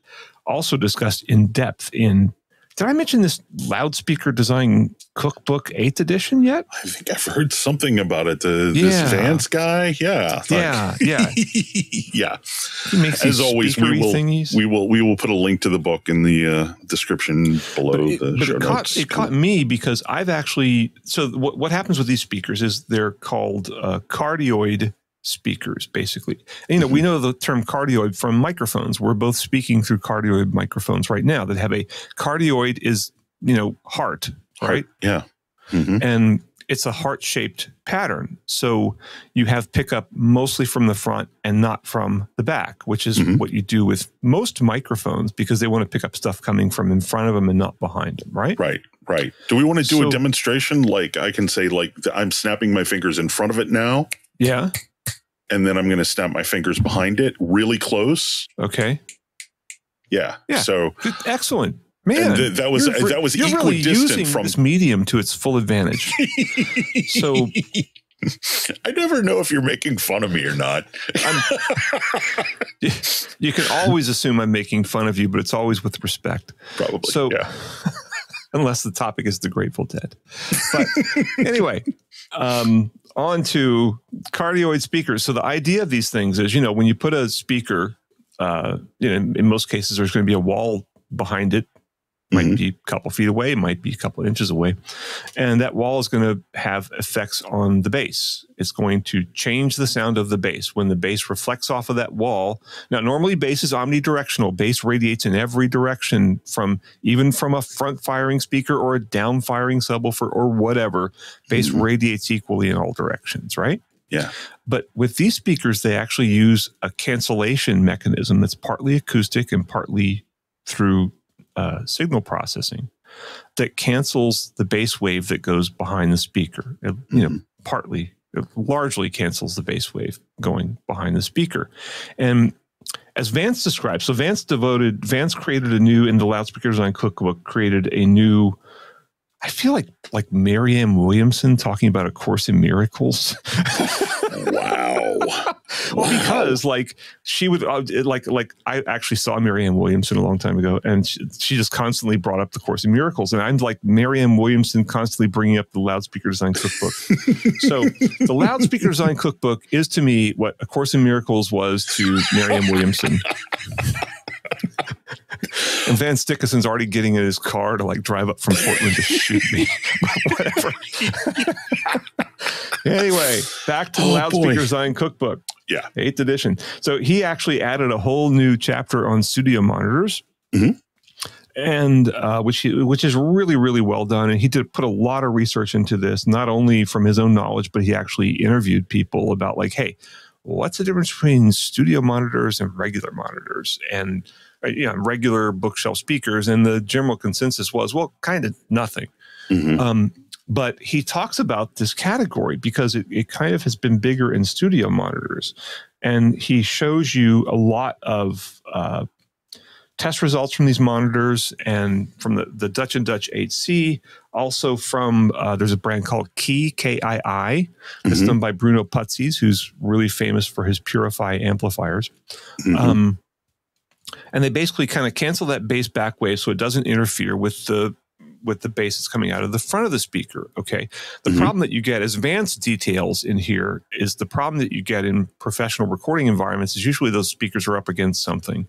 also discussed in depth in Did I mention this Loudspeaker Design Cookbook eighth edition yet? I think I've heard something about it. The, yeah. This Vance guy. Yeah. Yeah. Like, yeah. yeah. He makes As always, we will, we, will, we will put a link to the book in the uh, description below it, the show it caught, notes. It caught me because I've actually – so what, what happens with these speakers is they're called uh, cardioid speakers, basically. And, you know, mm-hmm. we know the term cardioid from microphones. We're both speaking through cardioid microphones right now that have a cardioid is, you know, heart, right? Yeah. Mm-hmm. And it's a heart-shaped pattern. So you have pickup mostly from the front and not from the back, which is mm-hmm. what you do with most microphones because they want to pick up stuff coming from in front of them and not behind them, right? Right. Right. Do we want to do so, a demonstration? Like I can say like I'm snapping my fingers in front of it now. Yeah. And then I'm going to snap my fingers behind it really close. Okay. Yeah. Yeah. So excellent, man. Th that was you're, that was you're equidistant really using from this medium to its full advantage. So I never know if you're making fun of me or not. you, you can always assume I'm making fun of you, but it's always with respect. Probably. So yeah. Unless the topic is the Grateful Dead. But anyway, um, on to cardioid speakers. So the idea of these things is, you know, when you put a speaker, uh, you know, in, in most cases, there's going to be a wall behind it. Might mm-hmm. be a couple feet away, might be a couple of inches away. And that wall is going to have effects on the bass. It's going to change the sound of the bass. When the bass reflects off of that wall. Now, normally bass is omnidirectional. Bass radiates in every direction from even from a front-firing speaker or a down-firing subwoofer or whatever. Bass mm-hmm. radiates equally in all directions, right? Yeah. But with these speakers, they actually use a cancellation mechanism that's partly acoustic and partly through Uh, signal processing that cancels the bass wave that goes behind the speaker. It, you know, mm-hmm. partly, it largely cancels the bass wave going behind the speaker. And as Vance describes, so Vance devoted, Vance created a new, in the Loudspeaker Design Cookbook, created a new, I feel like like Marianne Williamson talking about A Course in Miracles. Wow. Well, wow. Because like she would uh, it, like like I actually saw Marianne Williamson a long time ago, and she, she just constantly brought up The Course in Miracles, and I'm like Marianne Williamson constantly bringing up the Loudspeaker Design Cookbook. So the Loudspeaker Design Cookbook is to me what A Course in Miracles was to Marianne Williamson. And Vance Dickason's already getting in his car to like drive up from Portland to shoot me. Whatever. Anyway, back to the oh, Loudspeaker boy. Design Cookbook. Yeah. Eighth edition. So he actually added a whole new chapter on studio monitors. Mm-hmm. And uh, which he, which is really, really well done. And he did put a lot of research into this, not only from his own knowledge, but he actually interviewed people about like, hey, what's the difference between studio monitors and regular monitors? And you know, regular bookshelf speakers, and the general consensus was, well, kind of nothing. Mm-hmm. Um, but he talks about this category because it, it kind of has been bigger in studio monitors. And he shows you a lot of uh, test results from these monitors and from the, the Dutch and Dutch eight C, also from, uh, there's a brand called Kii, K I I. It's mm-hmm. done by Bruno Putzeys, who's really famous for his Purify amplifiers. Mm-hmm. Um And they basically kind of cancel that bass back wave so it doesn't interfere with the with the bass that's coming out of the front of the speaker. Okay. The mm-hmm. problem that you get, as Vance details in here, is the problem that you get in professional recording environments is usually those speakers are up against something,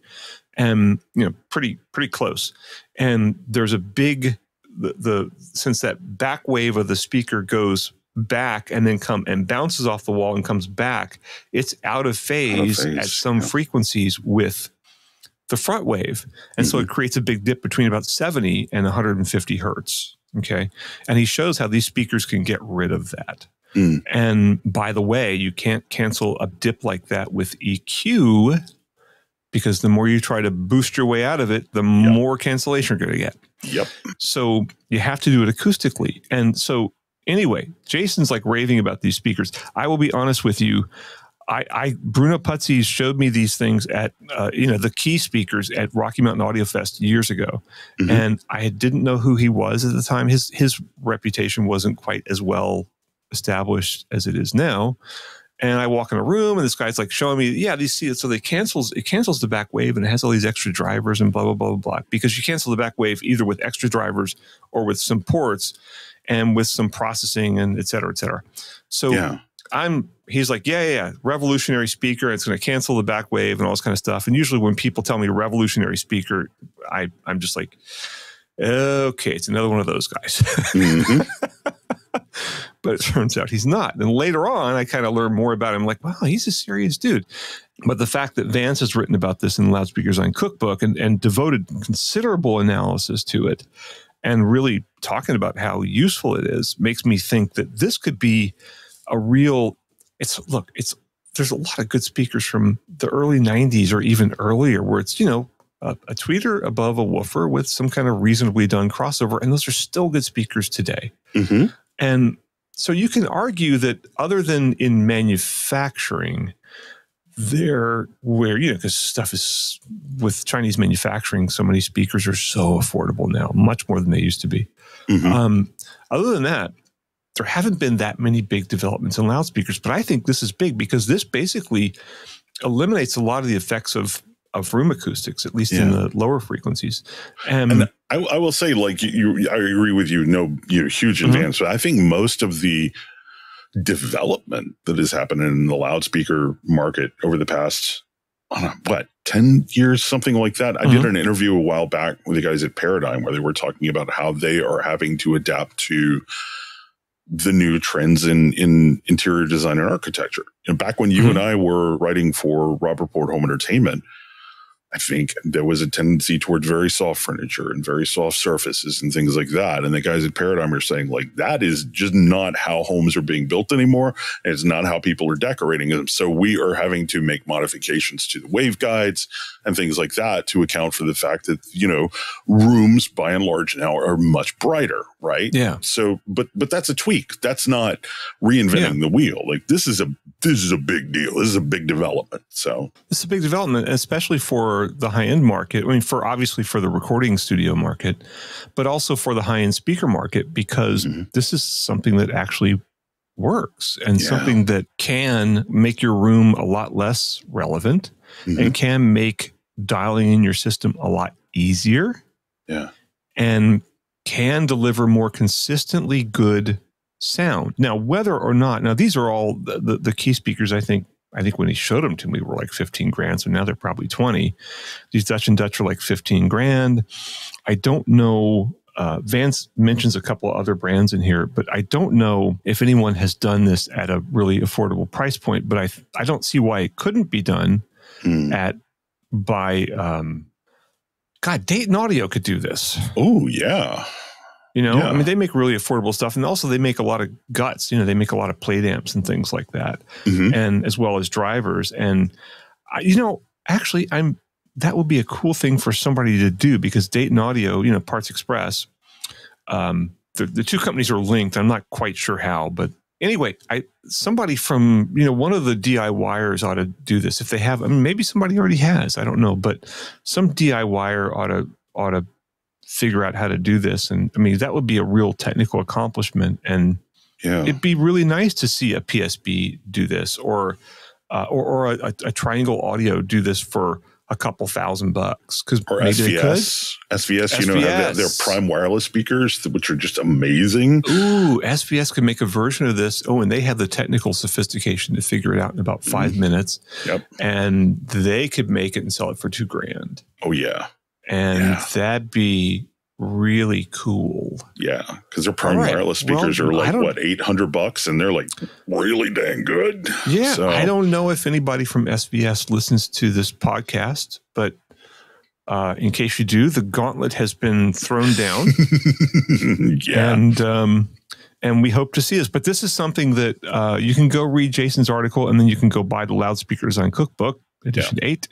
and you know, pretty pretty close. And there's a big the, the since that back wave of the speaker goes back and then come and bounces off the wall and comes back, it's out of phase, out of phase. at some yeah. frequencies with the front wave. And mm-hmm. so it creates a big dip between about seventy and one hundred fifty hertz. Okay. And he shows how these speakers can get rid of that. Mm. And by the way, you can't cancel a dip like that with E Q, because the more you try to boost your way out of it, the yep. more cancellation you're going to get. Yep. So you have to do it acoustically. And so anyway, Jason's like raving about these speakers. I will be honest with you. I, I Bruno Putzeys showed me these things at uh, you know, the Kii speakers at Rocky Mountain Audio Fest years ago, mm-hmm. and I didn't know who he was at the time. His his reputation wasn't quite as well established as it is now, And I walk in a room and this guy's like showing me, yeah, these seats. So they cancels, it cancels the back wave and it has all these extra drivers and blah, blah, blah, blah, because you cancel the back wave either with extra drivers or with some ports and with some processing and et cetera, et cetera. So yeah. I'm, he's like, yeah, yeah, yeah, revolutionary speaker. It's going to cancel the back wave and all this kind of stuff. And usually when people tell me revolutionary speaker, I, I'm just like, okay, it's another one of those guys. Mm-hmm. But it turns out he's not. And later on, I kind of learned more about him. Like, wow, he's a serious dude. But the fact that Vance has written about this in the Loudspeaker Design Cookbook and, and devoted considerable analysis to it and really talking about how useful it is makes me think that this could be a real, it's, look, it's, there's a lot of good speakers from the early nineties or even earlier where it's, you know, a, a tweeter above a woofer with some kind of reasonably done crossover. And those are still good speakers today. Mm-hmm. And so you can argue that other than in manufacturing, there where, you know, because stuff is with Chinese manufacturing, so many speakers are so affordable now, much more than they used to be. Mm-hmm. Um, other than that, there haven't been that many big developments in loudspeakers, but I think this is big because this basically eliminates a lot of the effects of of room acoustics, at least yeah. in the lower frequencies. Um, and I, I will say, like, you, I agree with you, no you know, huge mm-hmm. advance, but I think most of the development that has happened in the loudspeaker market over the past, I don't know, what, ten years, something like that. Mm-hmm. I did an interview a while back with the guys at Paradigm where they were talking about how they are having to adapt to the new trends in, in interior design and architecture. And back when you mm-hmm. and I were writing for Robert Ford Home Entertainment, I think there was a tendency toward very soft furniture and very soft surfaces and things like that. And the guys at Paradigm are saying, like, that is just not how homes are being built anymore. And it's not how people are decorating them. So we are having to make modifications to the waveguides and things like that to account for the fact that, you know, rooms by and large now are much brighter, right? Yeah. So, but, but that's a tweak. That's not reinventing yeah. the wheel. Like, this is a, this is a big deal. This is a big development. So it's a big development, especially for the high-end market. I mean, for obviously for the recording studio market, but also for the high-end speaker market, because mm-hmm. this is something that actually works and yeah. something that can make your room a lot less relevant mm-hmm. and can make dialing in your system a lot easier yeah. and can deliver more consistently good sound. Now, whether or not, now these are all the, the, the key speakers, I think, I think when he showed them to me were like fifteen grand. So now they're probably twenty. These Dutch and Dutch are like fifteen grand. I don't know. Uh, Vance mentions a couple of other brands in here, but I don't know if anyone has done this at a really affordable price point, but I, I don't see why it couldn't be done mm. at by, um, God, Dayton Audio could do this. Oh yeah. You know, yeah. I mean, they make really affordable stuff, and also they make a lot of guts. You know, they make a lot of plate amps and things like that, mm-hmm. and as well as drivers. And I, you know, actually, I'm that would be a cool thing for somebody to do because Dayton Audio, you know, Parts Express, um, the, the two companies are linked. I'm not quite sure how, but anyway, I somebody from you know one of the DIYers ought to do this if they have. I mean, maybe somebody already has. I don't know, but some DIYer ought to ought to. figure out how to do this. And I mean, that would be a real technical accomplishment. And yeah. it'd be really nice to see a P S B do this or, uh, or, or a, a Triangle Audio do this for a couple thousand bucks. Cause or S V S. S V S, you S V S. know, have their prime wireless speakers, which are just amazing. Ooh, S V S could make a version of this. Oh, and they have the technical sophistication to figure it out in about five mm. minutes. Yep. And they could make it and sell it for two grand. Oh yeah. And yeah. that'd be really cool. Yeah, because their prime right. wireless speakers well, are like, what, eight hundred bucks? And they're like really dang good. Yeah, so. I don't know if anybody from S V S listens to this podcast, but uh, in case you do, the gauntlet has been thrown down. yeah. And, um, and we hope to see this. But this is something that uh, you can go read Jason's article, and then you can go buy the Loudspeaker Design Cookbook, edition yeah. eight.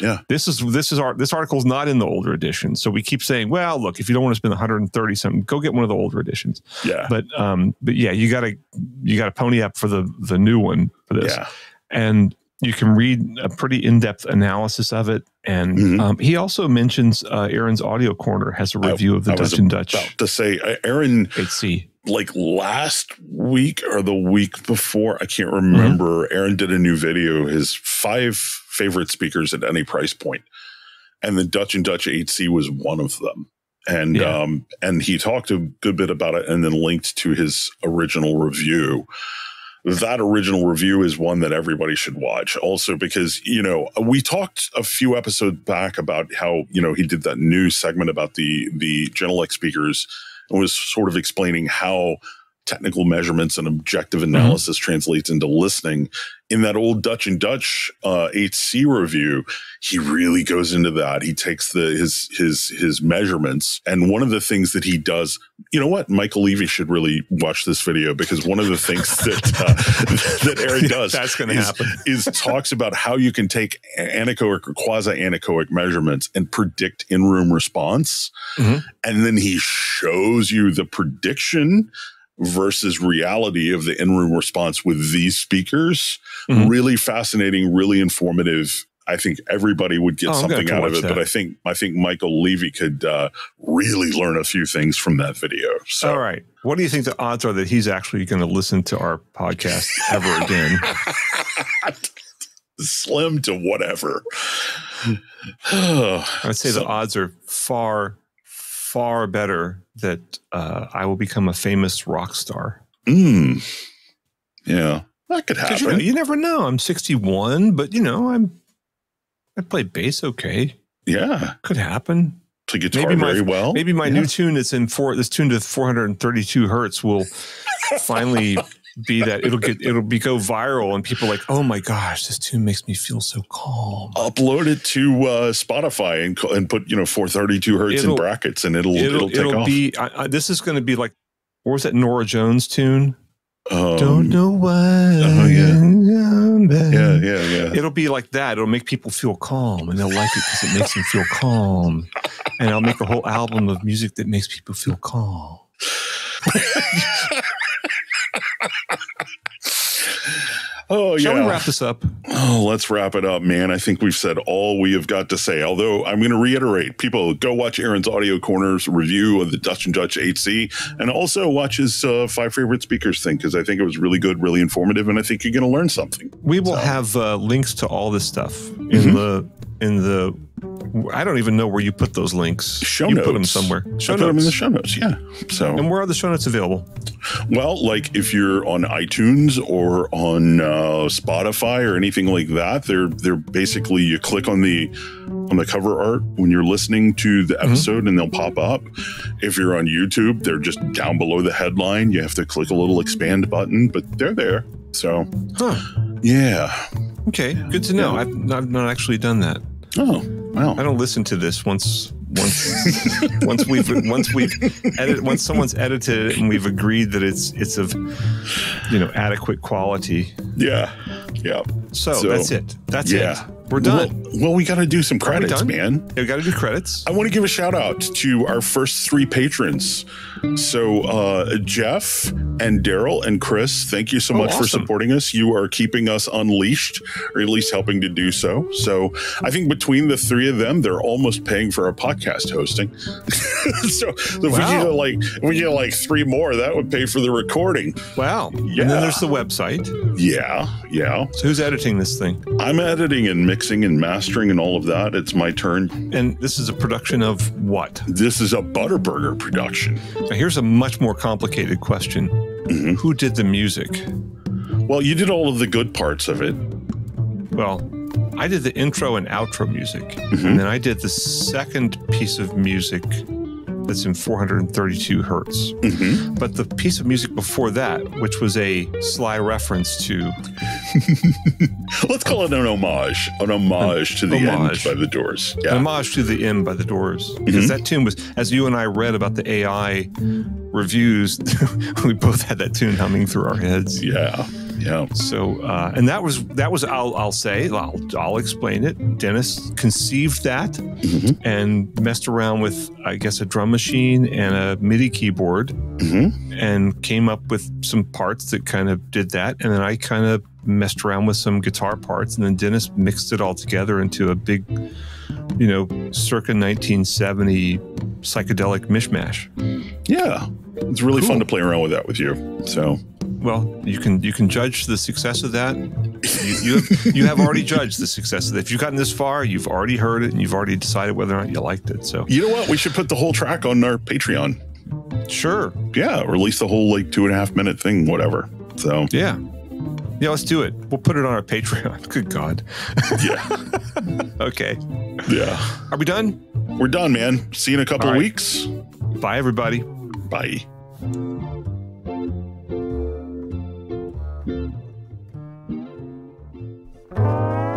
Yeah, this is this is our this article's not in the older edition, so we keep saying, well, look, if you don't want to spend one hundred thirty something, go get one of the older editions. Yeah, but um, but yeah, you gotta you gotta pony up for the the new one for this. Yeah, and you can read a pretty in-depth analysis of it. And mm-hmm. um, he also mentions uh, Aaron's Audio Corner has a review I, of the I Dutch and Dutch. About to say, uh, Aaron, eight C. Like last week or the week before, I can't remember, mm-hmm. Aaron did a new video, his five favorite speakers at any price point. And the Dutch and Dutch eight C was one of them. And yeah. um, and he talked a good bit about it and then linked to his original review. That original review is one that everybody should watch also because, you know, we talked a few episodes back about how, you know, he did that new segment about the, the Genelec speakers and was sort of explaining how technical measurements and objective analysis mm-hmm. translates into listening. In that old Dutch and Dutch uh, eight C review, he really goes into that. He takes the his his his measurements, and one of the things that he does, you know what, Michael Levy should really watch this video because one of the things that uh, that Aaron does that's going to happen is talks about how you can take anechoic or quasi-anechoic measurements and predict in-room response, mm-hmm. and then he shows you the prediction versus reality of the in-room response with these speakers. Mm-hmm. Really fascinating, really informative. I think everybody would get oh, something out of it, that. but I think I think Michael Levy could uh, really learn a few things from that video. So, all right, what do you think the odds are that he's actually going to listen to our podcast ever again? Slim to whatever. I'd say so, the odds are far. far better that uh, I will become a famous rock star. Mm. Yeah, that could happen. You know, you never know. I'm sixty-one, but you know, I'm I play bass okay. Yeah, could happen. To guitar maybe very my, well. Maybe my yeah. new tune that's in four that's tuned to four hundred thirty-two hertz will finally be that it'll get it'll be go viral and people are like, oh my gosh, this tune makes me feel so calm. Upload it to uh, Spotify and and put, you know, four thirty-two hertz it'll, in brackets and it'll it'll, it'll take it'll off. Be I, I, this is going to be like, what was that Norah Jones tune? Um, Don't know why. Oh yeah. yeah, yeah, yeah. It'll be like that. It'll make people feel calm, and they'll like it because it makes them feel calm. And I'll make a whole album of music that makes people feel calm. Oh, Shall yeah. we wrap this up? Oh, let's wrap it up, man. I think we've said all we have got to say. Although I'm going to reiterate, people, go watch Aaron's Audio Corner's review of the Dutch and Dutch eight C, and also watch his uh, five favorite speakers thing, because I think it was really good, really informative, and I think you're going to learn something. We will so. have uh, links to all this stuff in mm-hmm. the in the. I don't even know where you put those links. Show you notes. Put them somewhere. Show I put notes. them in the show notes. Yeah. So. And where are the show notes available? Well, like if you're on iTunes or on uh, Spotify or anything like that, they're they're basically you click on the on the cover art when you're listening to the episode, mm-hmm. and they'll pop up. If you're on YouTube, they're just down below the headline. You have to click a little expand button, but they're there. So, huh? Yeah. Okay. Good to know. Yeah. I've, I've not actually done that. Oh, wow! I don't listen to this once. Once, once we've once we've edit, once someone's edited it and we've agreed that it's it's of, you know, adequate quality. Yeah, yeah. So, so that's it. That's yeah. it. We're done. Well, well we got to do some credits, man. Yeah, we got to do credits. I want to give a shout out to our first three patrons. So uh, Jeff and Daryl and Chris, thank you so oh, much awesome. for supporting us. You are keeping us unleashed, or at least helping to do so. So I think between the three of them, they're almost paying for our podcast hosting. so so wow. if we get like if we get like three more, that would pay for the recording. Wow. Yeah. And then there's the website. Yeah, yeah. So who's editing this thing? I'm editing and mixing. And mastering and all of that. It's my turn. And this is a production of what? This is a Butterburger production. Now here's a much more complicated question. Mm-hmm. Who did the music? Well, you did all of the good parts of it. Well, I did the intro and outro music. Mm-hmm. And then I did the second piece of music that's in four hundred thirty-two hertz. Mm-hmm. But the piece of music before that, which was a sly reference to... Let's call it an homage. An homage an, to the homage. End by the Doors. Yeah. An homage to the End by the Doors. Mm-hmm. Because that tune was, as you and I read about the A I reviews, we both had that tune humming through our heads. Yeah. Yeah. So, uh, and that was, that was, I'll, I'll say, I'll, I'll explain it. Dennis conceived that mm-hmm. and messed around with, I guess, a drum machine and a MIDI keyboard mm-hmm. and came up with some parts that kind of did that. And then I kind of messed around with some guitar parts, and then Dennis mixed it all together into a big, you know, circa nineteen seventy psychedelic mishmash. Yeah, it's really cool. Fun to play around with that with you. So, well, you can you can judge the success of that. You you have, you have already judged the success of that. If you've gotten this far, you've already heard it, and you've already decided whether or not you liked it. So, you know what? We should put the whole track on our Patreon. Sure. Yeah, release the whole like two and a half minute thing, whatever. So yeah. Yeah, let's do it. We'll put it on our Patreon. Good God. Yeah. Okay. Yeah. Are we done? We're done, man. See you in a couple of weeks. Bye, everybody. Bye.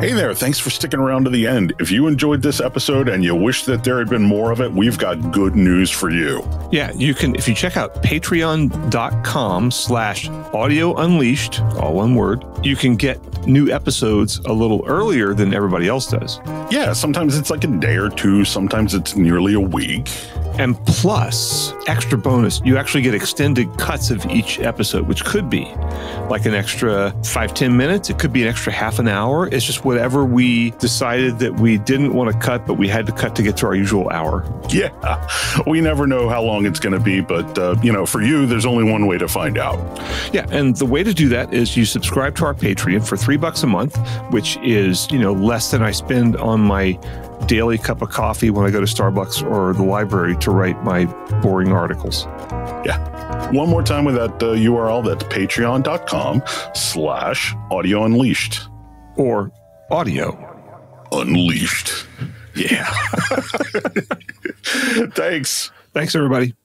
Hey there, thanks for sticking around to the end. If you enjoyed this episode and you wish that there had been more of it, we've got good news for you. Yeah, you can, if you check out patreon.com slash audio unleashed, all one word, you can get new episodes a little earlier than everybody else does. Yeah, sometimes it's like a day or two, sometimes it's nearly a week. And plus, extra bonus, you actually get extended cuts of each episode, which could be like an extra five, ten minutes. It could be an extra half an hour. It's just whatever we decided that we didn't want to cut, but we had to cut to get to our usual hour. Yeah, we never know how long it's going to be. But, uh, you know, for you, there's only one way to find out. Yeah. And the way to do that is you subscribe to our Patreon for three bucks a month, which is, you know, less than I spend on my daily cup of coffee when I go to Starbucks or the library to write my boring articles. Yeah. One more time with that uh, U R L, that's patreon.com slash audio unleashed. Or audio unleashed. Yeah. Thanks. Thanks, everybody.